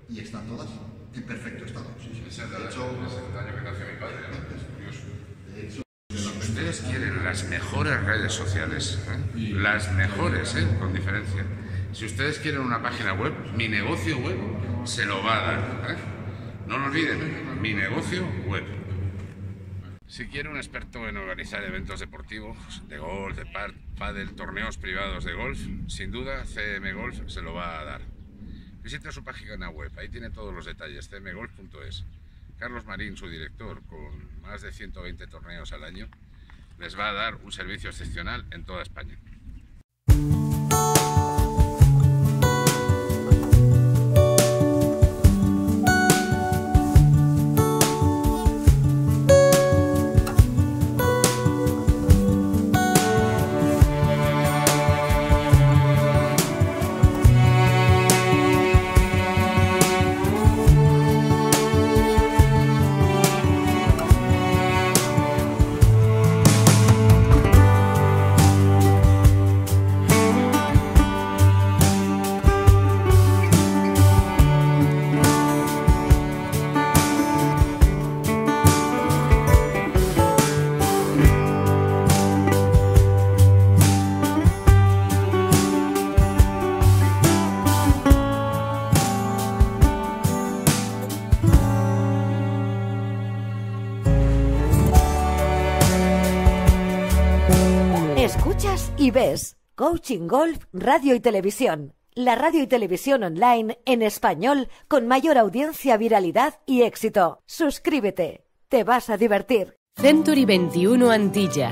Y están todas en perfecto estado. Es el daño que nació mi padre, es curioso. Si ustedes quieren las mejores redes sociales, las mejores, con diferencia. Si ustedes quieren una página web, mi negocio web se lo va a dar. No lo olviden, mi negocio web. Si quiere un experto en organizar eventos deportivos, de golf, de pádel, torneos privados de golf, sin duda CM Golf se lo va a dar. Visita su página web, ahí tiene todos los detalles, cmgolf.es. Carlos Marín, su director, con más de 120 torneos al año, les va a dar un servicio excepcional en toda España. Y ves Coaching Golf Radio y Televisión, la radio y televisión online en español con mayor audiencia, viralidad y éxito. Suscríbete, te vas a divertir. Century21 Antilla,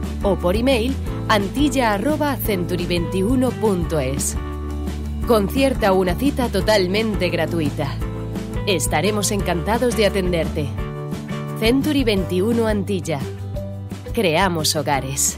o por email antilla@century21.es. Concierta una cita totalmente gratuita. Estaremos encantados de atenderte. Century21 Antilla. Creamos hogares.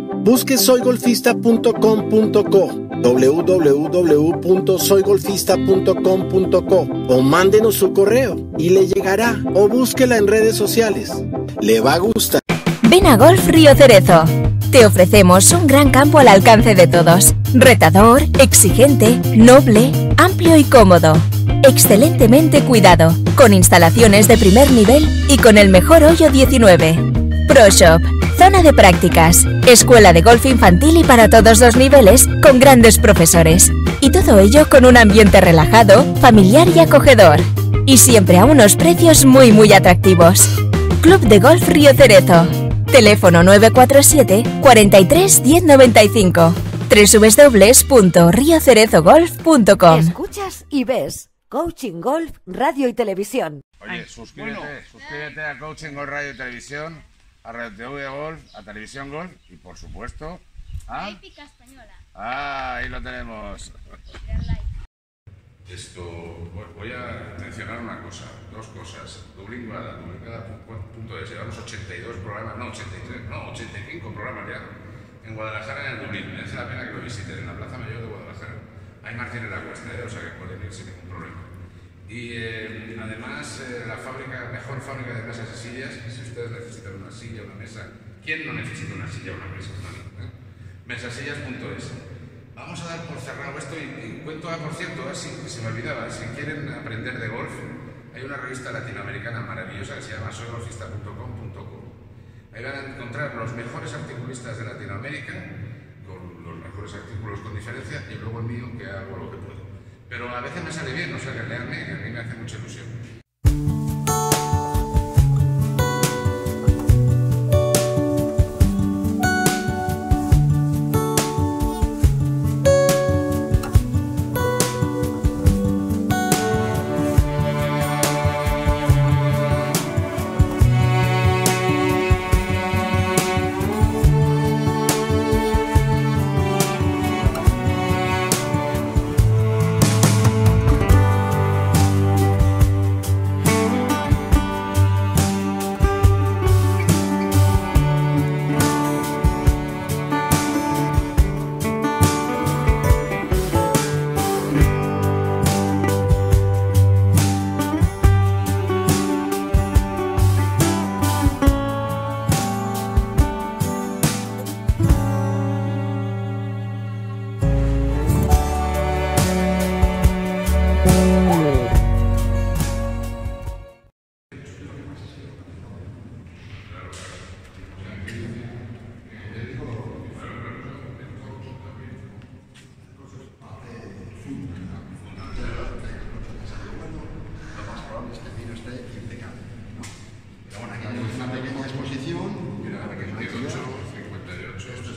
Busque soygolfista.com.co, www.soygolfista.com.co, o mándenos su correo y le llegará, o búsquela en redes sociales. Le va a gustar. Ven a Golf Río Cerezo. Te ofrecemos un gran campo al alcance de todos. Retador, exigente, noble, amplio y cómodo. Excelentemente cuidado, con instalaciones de primer nivel y con el mejor hoyo 19. Pro Shop. Zona de prácticas, escuela de golf infantil y para todos los niveles, con grandes profesores. Y todo ello con un ambiente relajado, familiar y acogedor. Y siempre a unos precios muy muy atractivos. Club de Golf Río Cerezo. Teléfono 947 43 1095. www.riocerezogolf.com. Escuchas y ves Coaching Golf Radio y Televisión. Oye, suscríbete a Coaching Golf Radio y Televisión, a Radio TV Golf, a Televisión Golf y, por supuesto, a Épica Española. Ah, ahí lo tenemos. Esto, voy a mencionar una cosa, dos cosas. Dublin.es, llevamos 82 programas, no 83, no 85 programas ya en Guadalajara, en el Dublin. Merece la pena que lo visiten, en la Plaza Mayor de Guadalajara. Hay Martínez Lacuesta, o sea que pueden ir sin ningún problema. Y además, la fábrica, mejor fábrica de mesas y sillas. Si ustedes necesitan una silla, una mesa, ¿quién no necesita una silla o una mesa? Mesasillas.es. Vamos a dar por cerrado esto y cuento, por cierto, se me olvidaba, si quieren aprender de golf, hay una revista latinoamericana maravillosa que se llama soygolfista.com.co. Ahí van a encontrar los mejores articulistas de Latinoamérica, con los mejores artículos con diferencia, y luego el mío, que hago lo que puedo. Pero a veces me sale bien, o sea que leanme, que a mí me hace mucha ilusión.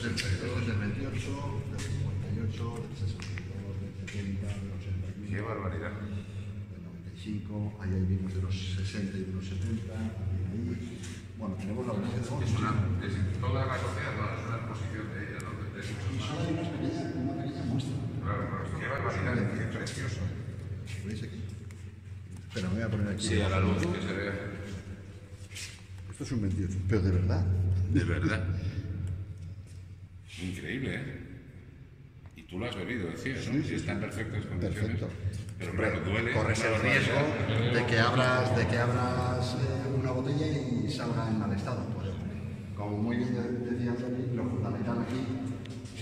72, del 28, del 58, del 62, del 70, del 81. ¡Qué barbaridad! Del 95, ahí vimos de los 60 y de los 70, ahí. Bueno, tenemos la verdad de todos. Es toda la sociedad, ¿no? Es una exposición de ella, ¿no? De y solo hay una pequeña muestra. Claro, no, qué barbaridad, qué precioso. ¿Lo veis aquí? Espera, me voy a poner aquí. Sí, a la luz, que se vea. Esto es un 28, pero de verdad. De verdad. Increíble, ¿eh? Y tú lo has bebido, decías, ¿no? Sí, sí, está en perfectas condiciones. Perfecto. Pero claro, duele. Corres el riesgo de que abras una botella y salga en mal estado. Pues, como muy bien decía Antonio, lo fundamental aquí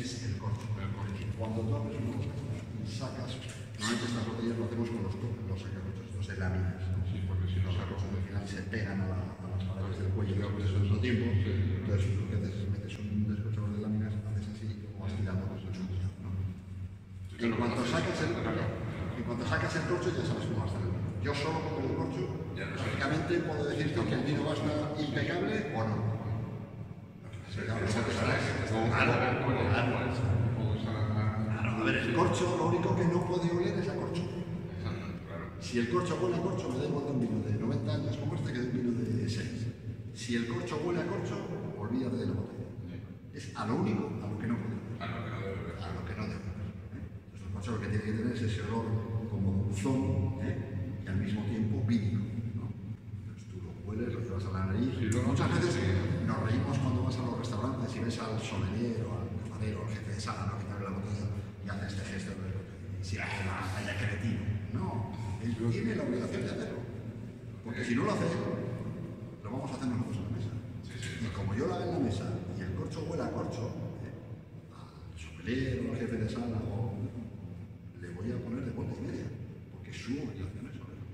es el corte. Cuando tú abres una botella y sacas, normalmente estas botellas lo hacemos con los sacacorchos, los de láminas, ¿no? Sí, porque si no, sacacorchos al final se pegan a las paredes del cuello, ¿no? Pues eso es lo tiempo. Entonces, lo que haces es metes un descorchador de láminas, haces así o vas tirando con mucho cuidado, ¿no? En cuanto sacas el corcho ya sabes cómo va a estar el vino. Yo solo con el corcho, prácticamente puedo decirte que el vino va a estar impecable o no. A ver, el corcho, lo único que no puede oler es a corcho. Si el corcho huele a corcho, me da igual un vino de 90 años como este que de un vino de 6. Si el corcho huele a corcho, olvídate de la botella. Es a lo único a lo que no puede oler. A lo que no debe oler. Lo que tiene que tener es ese olor como dulzón, y al mismo tiempo vínico, ¿no? Entonces tú lo hueles, lo llevas a la nariz. Sí, muchas veces nos reímos cuando vas a los restaurantes y ves al sommelier o al camarero, al jefe de sala, ¿no? Que te abre la botella y hace este gesto de y si haya cretino. No, él tiene la obligación de hacerlo, porque si no lo hace lo vamos a hacer nosotros en la mesa. Sí, sí. Y como yo lo hago en la mesa y el corcho huele a corcho, al sommelier o al jefe de sala o voy a poner de vuelta y media, porque su obligación es olerlo.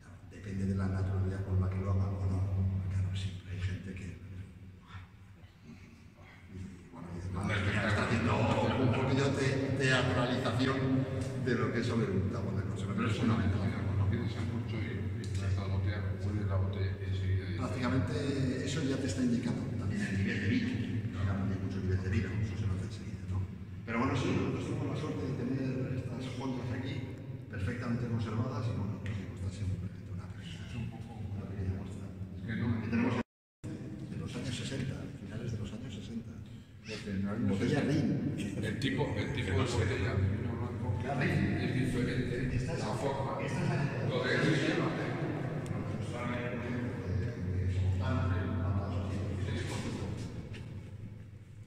Claro, depende de la naturalidad con la que lo haga o no. Claro, siempre hay gente que... Bueno, está haciendo un poquito de teatralización de lo que es oler un tabón de corcho. Pero es fundamental. Cuando pides el corcho y la esta botella, huele la botella enseguida. Prácticamente eso ya te está indicando también el nivel de vino. Digamos que hay mucho nivel de vino, eso se nota enseguida. Pero bueno, sí, nosotros tenemos la suerte de tener estas cuentas aquí perfectamente conservadas y bueno, está siendo una pequeña muestra. Es que no, aquí tenemos de los años 60, finales de los años 60. Botella Rin. El tipo de botella de vino blanco es diferente. Esta es la forma. Esta es la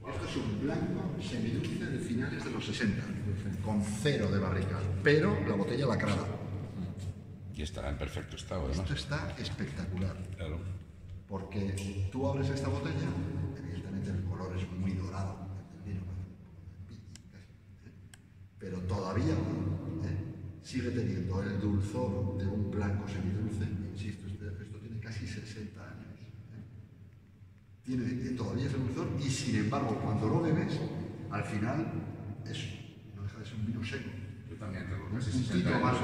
Esto es un blanco semidulce de finales de los 60, con 0 de barrica, pero la botella lacrada. Y está en perfecto estado, además. Esto está espectacular. Claro. Porque tú abres esta botella, evidentemente el color es muy dorado, pero todavía sigue teniendo el dulzor de un blanco semidulce. Insisto, esto tiene casi 60 años. Tiene todavía ese dulzor y sin embargo cuando lo bebes, al final eso, no deja de ser un vino seco. Yo también tengo casi 60 años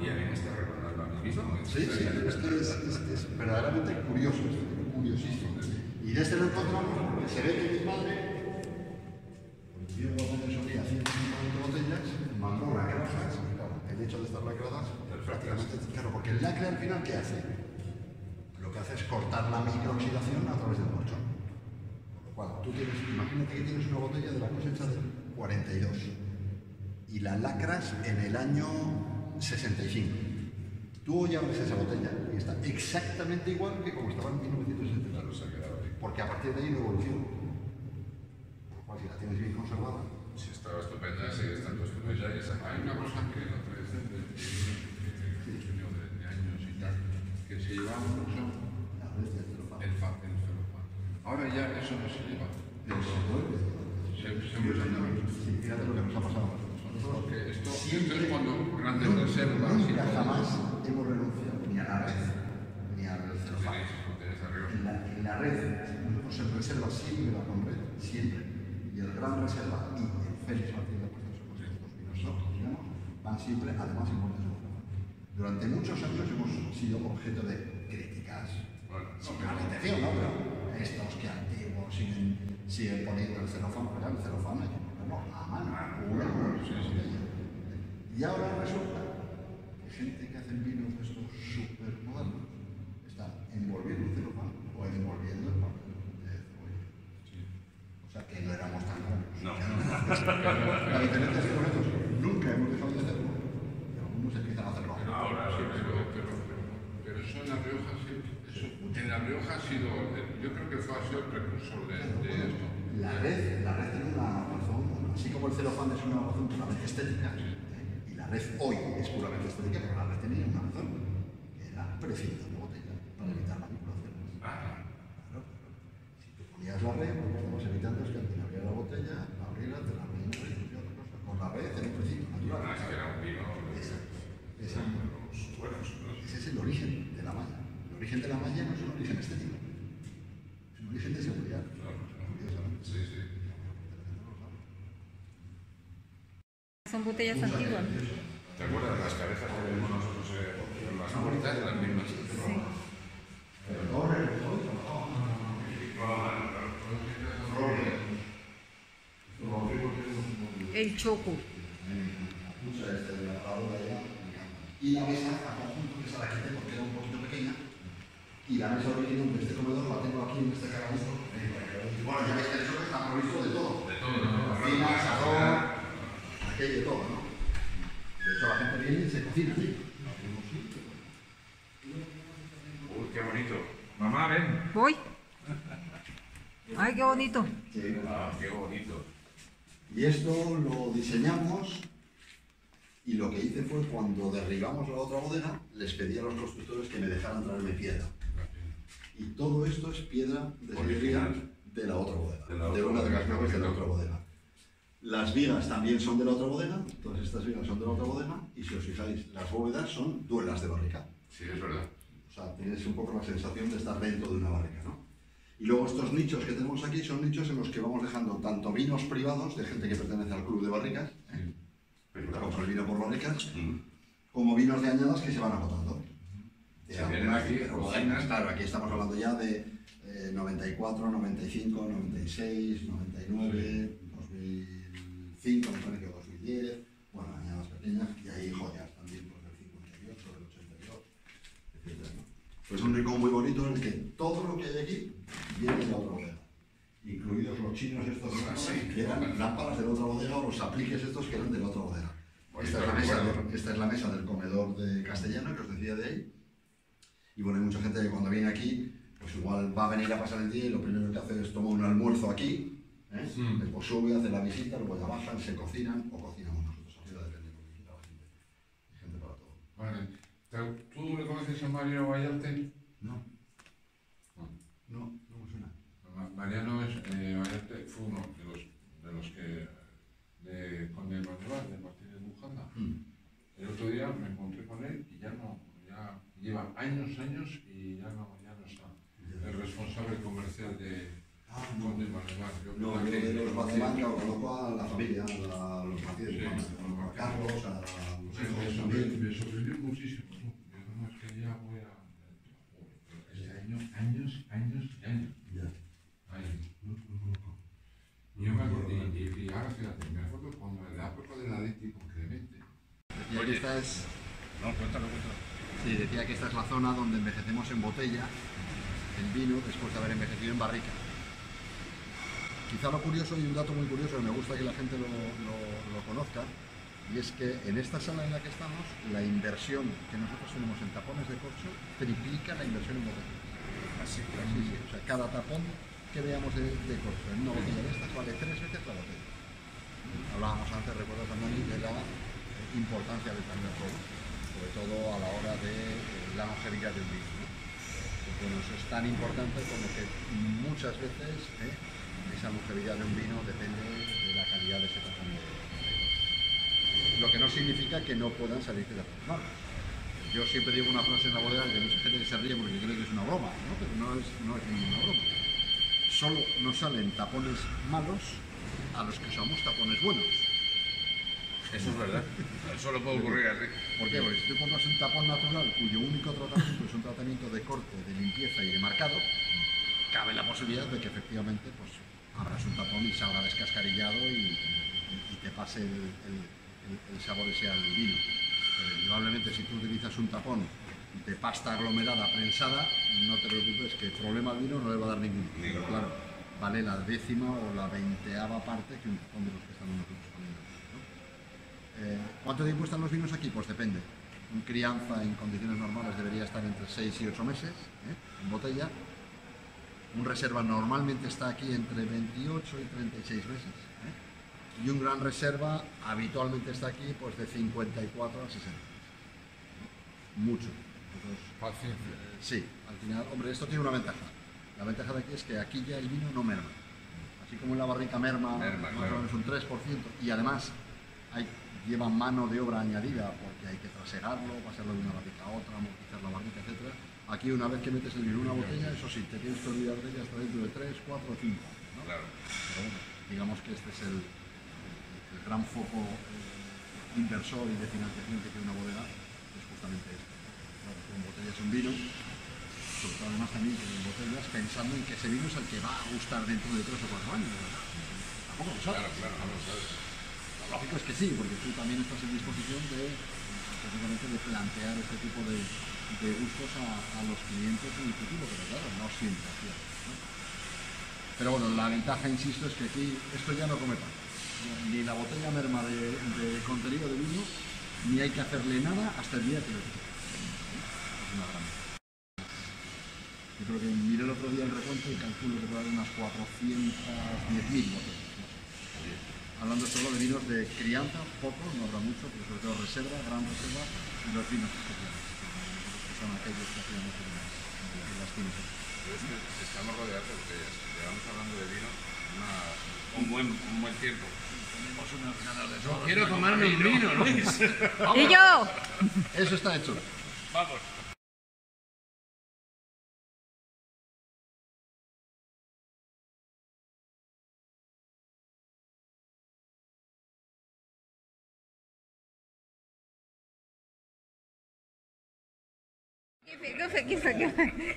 y a mí me está recordando a mí mismo. Sí, es verdaderamente curioso, es curiosísimo. Y desde lo encontramos, se ve que mi madre, porque yo cuando solía 150 botellas, mandó lacradas, el hecho de estas lacradas, prácticamente, claro, porque el lacre al final, ¿qué hace? Lo que hace es cortar la microoxidación a través del colchón. Con lo cual, tú tienes, imagínate que tienes una botella de la cosecha del 42 y la lacras en el año 65. Tú hoy abres esa botella y está exactamente igual que como estaba en 1970. Porque a partir de ahí no evoluciona. Por lo cual, si la tienes bien conservada. Si estaba estupenda, sigue estando estupenda. Hay una cosa que la traes de años y tal, que se llevaba mucho el fato. Ahora ya eso no se lleva. Sí, fíjate lo que nos ha pasado a nosotros. Porque esto siempre, es cuando grandes reservas... Nunca jamás hemos renunciado ni a la red, ni al celofán. En la red, nosotros en reserva siempre va con red, siempre. Y el gran reserva y el Félix Martínez Lacuesta, los vinos, digamos, van siempre, además, en cuenta. Durante muchos años hemos sido objeto de críticas. Bueno, sin mala intención, ¿no? Pero estos que antiguos siguen poniendo el celofán, porque el celofán es como la mano. Y ahora resulta que gente que hace vinos de estos súper modernos está envolviendo el celofán o envolviendo el papel de cebolla. Sí. O sea que no éramos tan buenos. No. La diferencia es que nosotros nunca hemos dejado de hacerlo, y algunos empiezan a hacerlo. Ahora, pero eso en La Rioja siempre. En La Rioja ha sido, yo creo que fue el precursor de esto. La red tiene una razón, así como el celofán es una razón puramente estética, y la red hoy es puramente estética, pero la red tenía una razón, que era precinta la botella, para evitar manipulaciones. Ah. Claro. Si tú ponías la red, lo que estamos evitando es que al final abriera la botella, la abriera, te la abriera y te otra cosa. Con la red en un precinto natural. Ah, es que era un vino. Exacto. Exacto. Los buenos, ¿no? Ese es el origen de la malla. El origen de la malla no es un origen estético, es un origen de seguridad. Claro, claro. Sí, sí. Son botellas antiguas. ¿Te acuerdas de las cabezas que vimos nosotros en las puertas? Las mismas. Sí. El roble, el roble. El choco. Y la mesa a conjunto, que es a la que tengo, porque era un poquito pequeña. Y la mesa original de este comedor la tengo aquí en este carabuzo. Bueno, ya veis que el suelo está provisto de todo. De todo, ¿no? Cocina, salón, aquí hay de todo, ¿no? De hecho, la gente viene y se cocina aquí. Uy, qué bonito. Mamá, ven. Voy. Ay, qué bonito. Sí, ah, qué bonito. Y esto lo diseñamos. Y lo que hice fue, cuando derribamos la otra bodega, les pedí a los constructores que me dejaran traerme piedra. Y todo esto es piedra de la otra bodega, de una de las naves de la otra bodega. Las vigas también son de la otra bodega, todas estas vigas son de la otra bodega, y si os fijáis, las bóvedas son duelas de barrica. Sí, es verdad. O sea, tienes un poco la sensación de estar dentro de una barrica, ¿no? Y luego estos nichos que tenemos aquí son nichos en los que vamos dejando tanto vinos privados de gente que pertenece al club de barricas, ¿eh? Compro el vino por barricas, como vinos de añadas que se van agotando. Se vienen aquí, claro, aquí estamos hablando ya de 94, 95, 96, 99, 2005, me parece que 2010, bueno, añadas pequeñas, y ahí joyas también, pues del 58, del 82, etc., ¿no? Pues es un rincón muy bonito en el que todo lo que hay aquí viene de la otra bodega. Incluidos los chinos estos, sí, que eran lámparas de la otra bodega, o los apliques estos que eran de la otra bodega. Bueno, esta es la mesa del comedor de castellano que os decía de ahí. Y bueno, hay mucha gente que cuando viene aquí, pues igual va a venir a pasar el día y lo primero que hace es tomar un almuerzo aquí, ¿eh? Sí. Después sube, hace la visita, luego ya bajan, se cocinan o cocinamos nosotros. Así depende de lo que la gente. Hay gente para todo. Vale. ¿Tú le conoces a Mario Vallarte? No. No. Mariano es, fue uno de los que con el manual de Martínez Lujanda. El otro día me encontré con él y ya lleva años y ya no está. El responsable comercial de Conde Manuel. No, yo de los Batemanca lo conozco a la familia, a los Martínez Lujanda, a Carlos, a los hijos también. Me sorprendió muchísimo. Yo no es que ya voy a... Años. Yo me acuerdo, y ahora fíjate, me acuerdo cuando en la época de la Leti, concretamente. Decía que esta es... No, cuéntalo. Sí, decía que esta es la zona donde envejecemos en botella, en vino, después de haber envejecido en barrica. Quizá lo curioso, y un dato muy curioso, que me gusta que la gente lo conozca, y es que en esta sala en la que estamos, la inversión que nosotros tenemos en tapones de corcho triplica la inversión en botella. Así, o sea, cada tapón que veamos de corcho en una botella de estas vale 3 veces la botella. Hablábamos antes, recuerdo también, de la importancia del cambio de color, sobre todo a la hora de la longevidad del vino, ¿no? Porque eso es tan importante como que muchas veces esa longevidad de un vino depende de la calidad de ese tapón de corcho. Lo que no significa que no puedan salirse de las manos. Yo siempre digo una frase en la bodega que mucha gente se ríe porque cree que es una broma, ¿no? Pero no es ninguna broma. Solo nos salen tapones malos a los que usamos tapones buenos. Eso es verdad. Eso lo puede ocurrir así. ¿Por qué? Porque si tú compras un tapón natural cuyo único tratamiento es un tratamiento de corte, de limpieza y de marcado, cabe la posibilidad de que efectivamente pues, abras un tapón y salga descascarillado y te pase el sabor ese al vino. Probablemente si tú utilizas un tapón de pasta aglomerada prensada, no te preocupes que el problema al vino no le va a dar ninguno. Pero, claro, vale la décima o la veinteava parte que un tapón de los que están nosotros poniendo, ¿no? ¿Cuánto tiempo están los vinos aquí? Pues depende. Un crianza en condiciones normales debería estar entre 6 y 8 meses, en botella. Un reserva normalmente está aquí entre 28 y 36 meses. Y un gran reserva habitualmente está aquí pues de 54 a 60. Mucho. Entonces, paciencia. Sí, al final, hombre, esto tiene una ventaja. La ventaja de aquí es que aquí ya el vino no merma. Así como en la barrica merma más o menos un 3%. Y además lleva mano de obra añadida porque hay que trasegarlo, pasarlo de una barrica a otra, amortizar la barrica, etc. Aquí una vez que metes el vino en una botella, eso sí, te tienes que olvidar de ella hasta dentro de 3, 4 o 5 años, ¿no? Claro. Pero bueno, digamos que este es el gran foco inversor y de financiación que tiene una bodega, es justamente esto. Claro, con botellas en vino, sobre todo además también con botellas pensando en que ese vino es el que va a gustar dentro de 3 o 4 años, ¿verdad? Tampoco lo sabes. Claro, no lo sabes. Lo lógico es que sí, porque tú también estás en disposición de plantear este tipo de gustos a los clientes en el futuro, pero claro, no siempre así, ¿no? Pero bueno, la ventaja, insisto, es que aquí esto ya no come pan. Ni la botella merma de contenido de vino, ni hay que hacerle nada hasta el día que lo quita. Es una gran ventaja. Yo creo que miré el otro día el recuento y calculo que puede haber unas 410.000 botellas. Hablando solo de vinos de crianza, pocos, no habrá mucho, pero sobre todo reserva, gran reserva y los vinos especiales, que son aquellos que hacíamos en las tiendas. Pero es que estamos rodeados de botellas, llevamos hablando de vino un buen tiempo. Tenemos unas ganas de sobra. Quiero tomarme un vino, Luis. ¡Y yo! Eso está hecho. Vamos.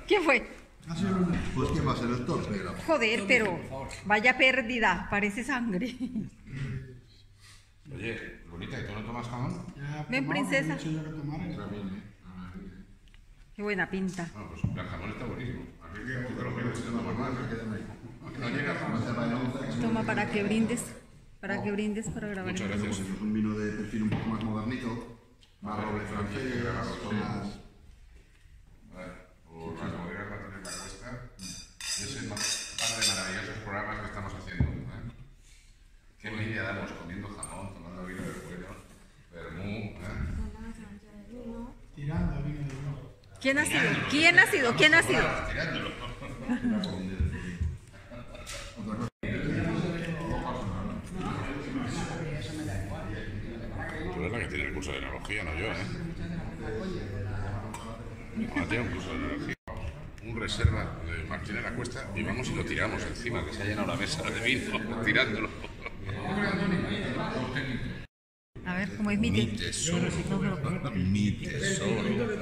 ¿Qué fue? Pues ¿qué va a ser el torpe? Joder, pero vaya pérdida, parece sangre. Oye, Lolita, ¿y tú no tomas jamón? Ven, princesa. Qué buena pinta. Bueno, pues el jamón está buenísimo. Así que te lo menos se toma más, se queda ahí. Toma para que brindes, para grabar. Muchas gracias. Es un vino de perfil un poco más modernito, más roble francés, más... por las bodegas Martinez Lacuesta, y ese par de maravillosos programas que estamos haciendo, ¿eh? Qué envidia damos comiendo jamón, tomando vino de bueno, vermú, tirando vino de bueno. ¿Quién ha sido? Tirándolo. Tú eres la que tiene el curso de enología, no yo, ¿eh? Un reserva de Martinez Lacuesta y vamos y lo tiramos encima, que se ha llenado la mesa de vino, tirándolo. A ver, ¿cómo es mi tesoro? Mi tesoro.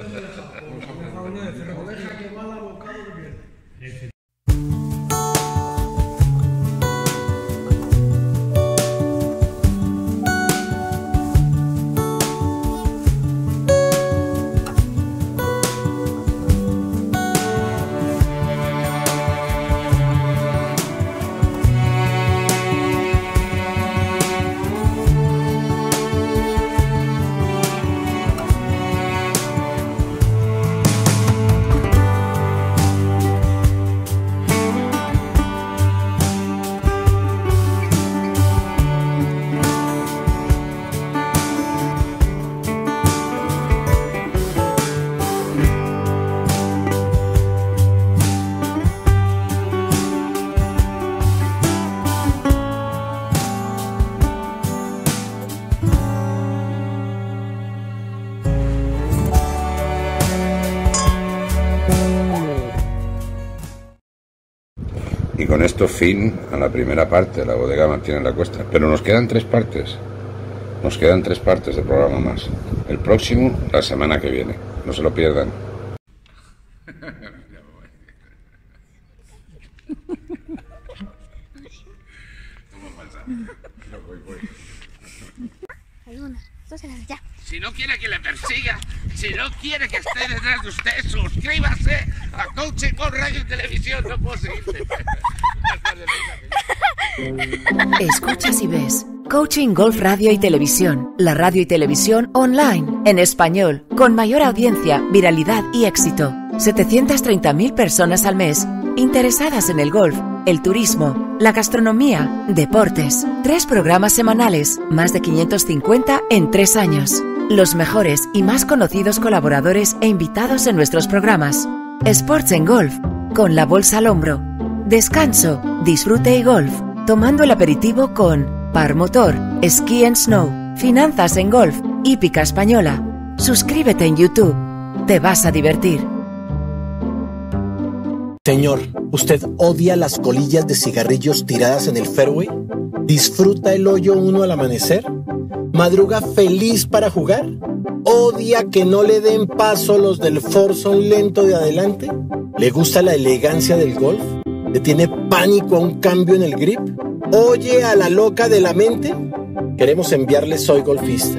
Con esto fin a la primera parte de la bodega Martinez Lacuesta, pero nos quedan 3 partes, de programa más. El próximo, la semana que viene, no se lo pierdan. Toma falsa. No, voy. Alguna, entonces ya. Si no quiere que le persiga, si no quiere que esté detrás de usted, suscríbase a Coaching Golf Radio y Televisión. No puedo seguirte. Escuchas y ves Coaching Golf Radio y Televisión, la radio y televisión online, en español, con mayor audiencia, viralidad y éxito. 730.000 personas al mes interesadas en el golf, el turismo, la gastronomía, deportes. 3 programas semanales, más de 550 en 3 años. Los mejores y más conocidos colaboradores e invitados en nuestros programas. Sports en Golf, con la bolsa al hombro. Descanso, disfrute y golf, tomando el aperitivo con Par Motor, Ski and Snow, Finanzas en Golf, Hípica Española. Suscríbete en YouTube, te vas a divertir. Señor, ¿usted odia las colillas de cigarrillos tiradas en el fairway? ¿Disfruta el hoyo 1 al amanecer? ¿Madruga feliz para jugar? ¿Odia que no le den paso los del forzón lento de adelante? ¿Le gusta la elegancia del golf? ¿Le tiene pánico a un cambio en el grip? ¿Oye a la loca de la mente? Queremos enviarle Soy Golfista,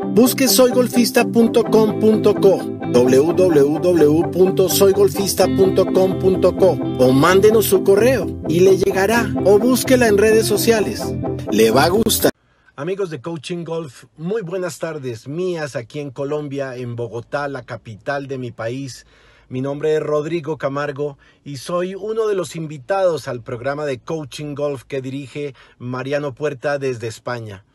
Busque soygolfista.com.co. www.soygolfista.com.co o mándenos su correo y le llegará, o búsquela en redes sociales. Le va a gustar. Amigos de Coaching Golf, muy buenas tardes mías aquí en Colombia, en Bogotá, la capital de mi país. Mi nombre es Rodrigo Camargo y soy uno de los invitados al programa de Coaching Golf que dirige Mariano Puerta desde España.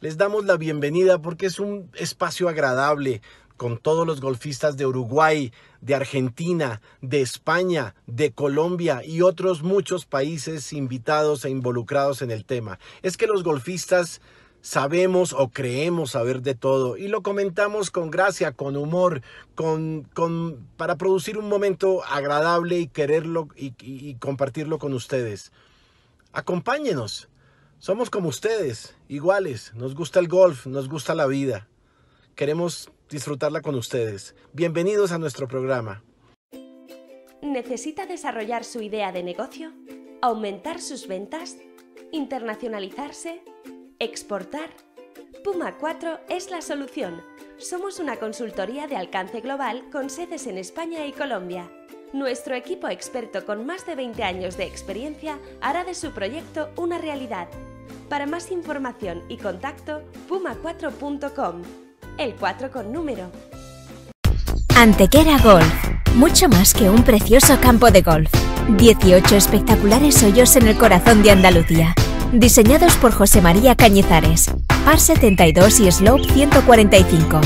Les damos la bienvenida porque es un espacio agradable con todos los golfistas de Uruguay, de Argentina, de España, de Colombia y otros muchos países invitados e involucrados en el tema. Es que los golfistas sabemos o creemos saber de todo y lo comentamos con gracia, con humor, para producir un momento agradable y quererlo y compartirlo con ustedes. Acompáñenos. Somos como ustedes, iguales. Nos gusta el golf, nos gusta la vida. Queremos disfrutarla con ustedes. Bienvenidos a nuestro programa. ¿Necesita desarrollar su idea de negocio? ¿Aumentar sus ventas? ¿Internacionalizarse? ¿Exportar? Puma 4 es la solución. Somos una consultoría de alcance global con sedes en España y Colombia. Nuestro equipo experto con más de 20 años de experiencia hará de su proyecto una realidad. Para más información y contacto, puma4.com. El 4 con número. Antequera Golf. Mucho más que un precioso campo de golf. 18 espectaculares hoyos en el corazón de Andalucía. Diseñados por José María Cañizares. Par 72 y Slope 145.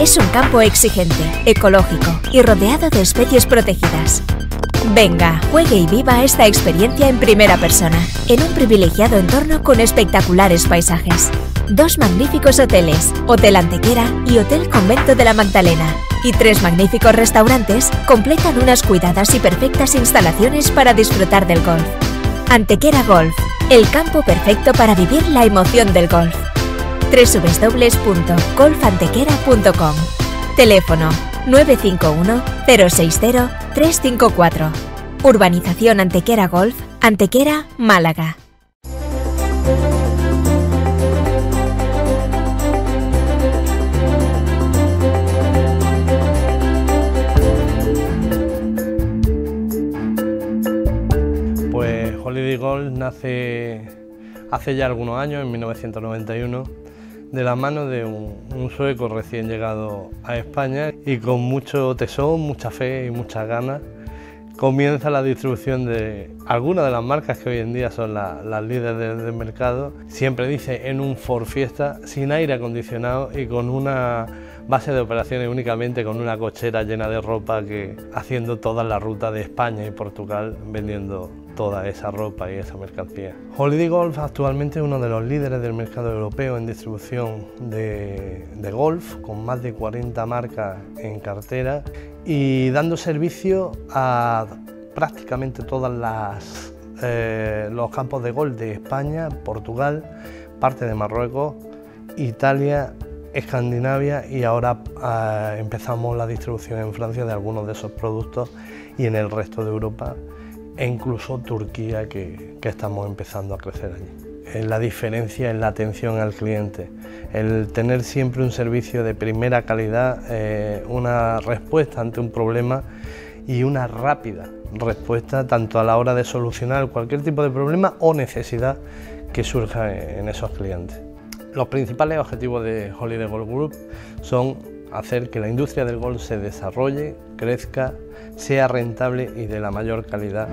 Es un campo exigente, ecológico y rodeado de especies protegidas. Venga, juegue y viva esta experiencia en primera persona, en un privilegiado entorno con espectaculares paisajes. 2 magníficos hoteles, Hotel Antequera y Hotel Convento de la Magdalena, y 3 magníficos restaurantes completan unas cuidadas y perfectas instalaciones para disfrutar del golf. Antequera Golf, el campo perfecto para vivir la emoción del golf. www.golfantequera.com. Teléfono 951-060-354. Urbanización Antequera Golf, Antequera, Málaga. Pues Holiday Golf nace hace ya algunos años, en 1991, de la mano de un sueco recién llegado a España, y con mucho tesón, mucha fe y muchas ganas comienza la distribución de algunas de las marcas que hoy en día son las líderes del mercado. Siempre dice en un Ford Fiesta sin aire acondicionado y con una base de operaciones únicamente con una cochera llena de ropa, que haciendo toda la ruta de España y Portugal vendiendo toda esa ropa y esa mercancía. Holiday Golf actualmente es uno de los líderes del mercado europeo en distribución de golf, con más de 40 marcas en cartera y dando servicio a prácticamente todas las los campos de golf de España, Portugal, parte de Marruecos, Italia, Escandinavia, y ahora empezamos la distribución en Francia de algunos de esos productos y en el resto de Europa e incluso Turquía, que estamos empezando a crecer allí. La diferencia es la atención al cliente, el tener siempre un servicio de primera calidad, una respuesta ante un problema y una rápida respuesta tanto a la hora de solucionar cualquier tipo de problema o necesidad que surja en esos clientes. Los principales objetivos de Holiday Golf Group son hacer que la industria del golf se desarrolle, crezca, sea rentable y de la mayor calidad.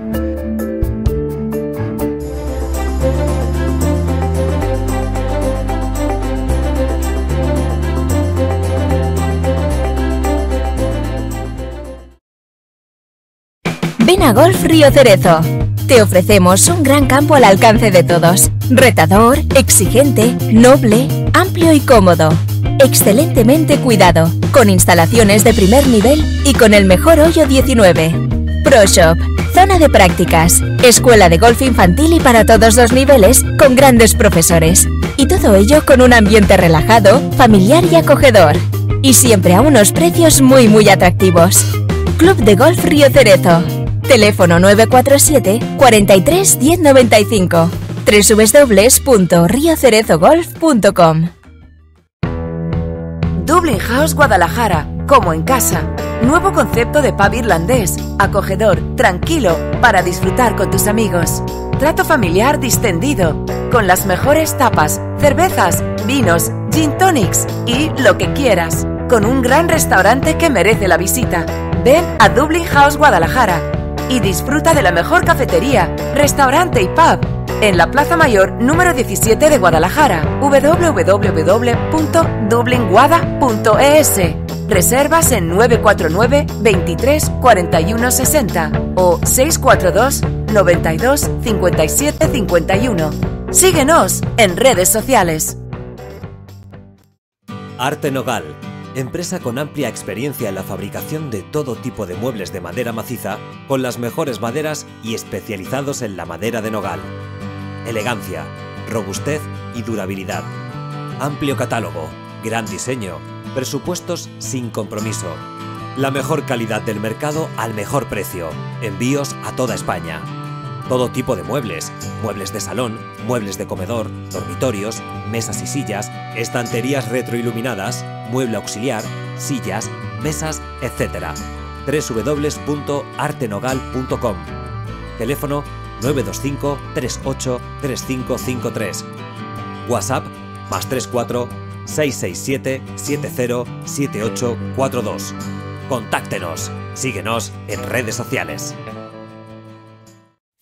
Ven a Golf Río Cerezo. Te ofrecemos un gran campo al alcance de todos. Retador, exigente, noble, amplio y cómodo. Excelentemente cuidado, con instalaciones de primer nivel y con el mejor hoyo 19. Pro Shop, zona de prácticas, escuela de golf infantil y para todos los niveles, con grandes profesores. Y todo ello con un ambiente relajado, familiar y acogedor. Y siempre a unos precios muy muy atractivos. Club de Golf Río Cerezo. Teléfono 947 43 1095. www.riocerezogolf.com. Dublin House Guadalajara, como en casa. Nuevo concepto de pub irlandés, acogedor, tranquilo, para disfrutar con tus amigos. Trato familiar distendido, con las mejores tapas, cervezas, vinos, gin tonics y lo que quieras. Con un gran restaurante que merece la visita. Ven a Dublin House Guadalajara y disfruta de la mejor cafetería, restaurante y pub en la Plaza Mayor número 17 de Guadalajara, www.dublinguada.es. Reservas en 949 23 41 60 o 642 92 57 51. Síguenos en redes sociales. Arte Nogal, empresa con amplia experiencia en la fabricación de todo tipo de muebles de madera maciza, con las mejores maderas y especializados en la madera de nogal. Elegancia, robustez y durabilidad. Amplio catálogo, gran diseño, presupuestos sin compromiso. La mejor calidad del mercado al mejor precio. Envíos a toda España. Todo tipo de muebles, muebles de salón, muebles de comedor, dormitorios, mesas y sillas, estanterías retroiluminadas, mueble auxiliar, sillas, mesas, etc. www.artenogal.com. Teléfono 925 38 3553. WhatsApp +34 667 70 7842. Contáctenos. Síguenos en redes sociales.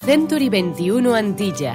Century21 Antilla,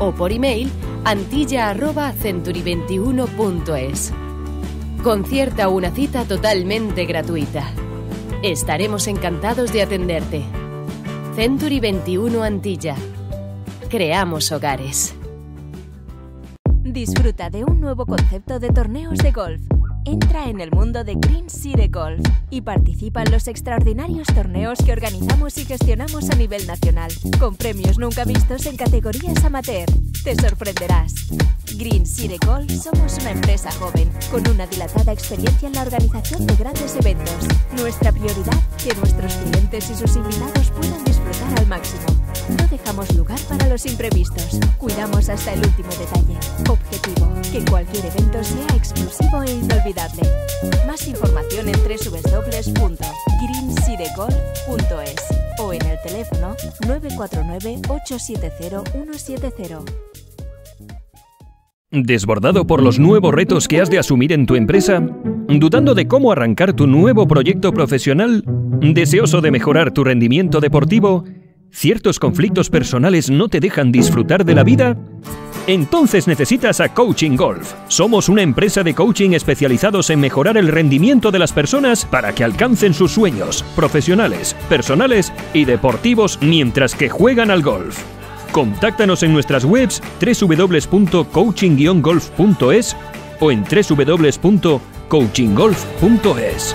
O por email antilla@century21.es. Concierta una cita totalmente gratuita. Estaremos encantados de atenderte. Century21 Antilla. Creamos hogares. Disfruta de un nuevo concepto de torneos de golf. Entra en el mundo de Green City Golf y participa en los extraordinarios torneos que organizamos y gestionamos a nivel nacional, con premios nunca vistos en categorías amateur. Te sorprenderás. Green City Golf somos una empresa joven, con una dilatada experiencia en la organización de grandes eventos. Nuestra prioridad, que nuestros clientes y sus invitados puedan disfrutar al máximo. No dejamos lugar para los imprevistos. Cuidamos hasta el último detalle. Objetivo, que cualquier evento sea exclusivo e inolvidable. Más información en www.greensiregolf.es. o en el teléfono 949-870-170. ¿Desbordado por los nuevos retos que has de asumir en tu empresa? ¿Dudando de cómo arrancar tu nuevo proyecto profesional? ¿Deseoso de mejorar tu rendimiento deportivo? ¿Ciertos conflictos personales no te dejan disfrutar de la vida? Entonces necesitas a Coaching Golf. Somos una empresa de coaching especializados en mejorar el rendimiento de las personas para que alcancen sus sueños profesionales, personales y deportivos mientras que juegan al golf. Contáctanos en nuestras webs www.coaching-golf.es o en www.coachinggolf.es.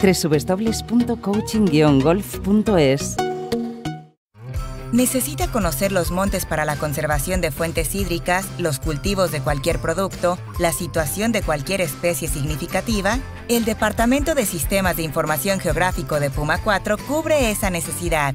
www.coaching-golf.es. ¿Necesita conocer los montes para la conservación de fuentes hídricas, los cultivos de cualquier producto, la situación de cualquier especie significativa? El Departamento de Sistemas de Información Geográfico de Puma 4 cubre esa necesidad.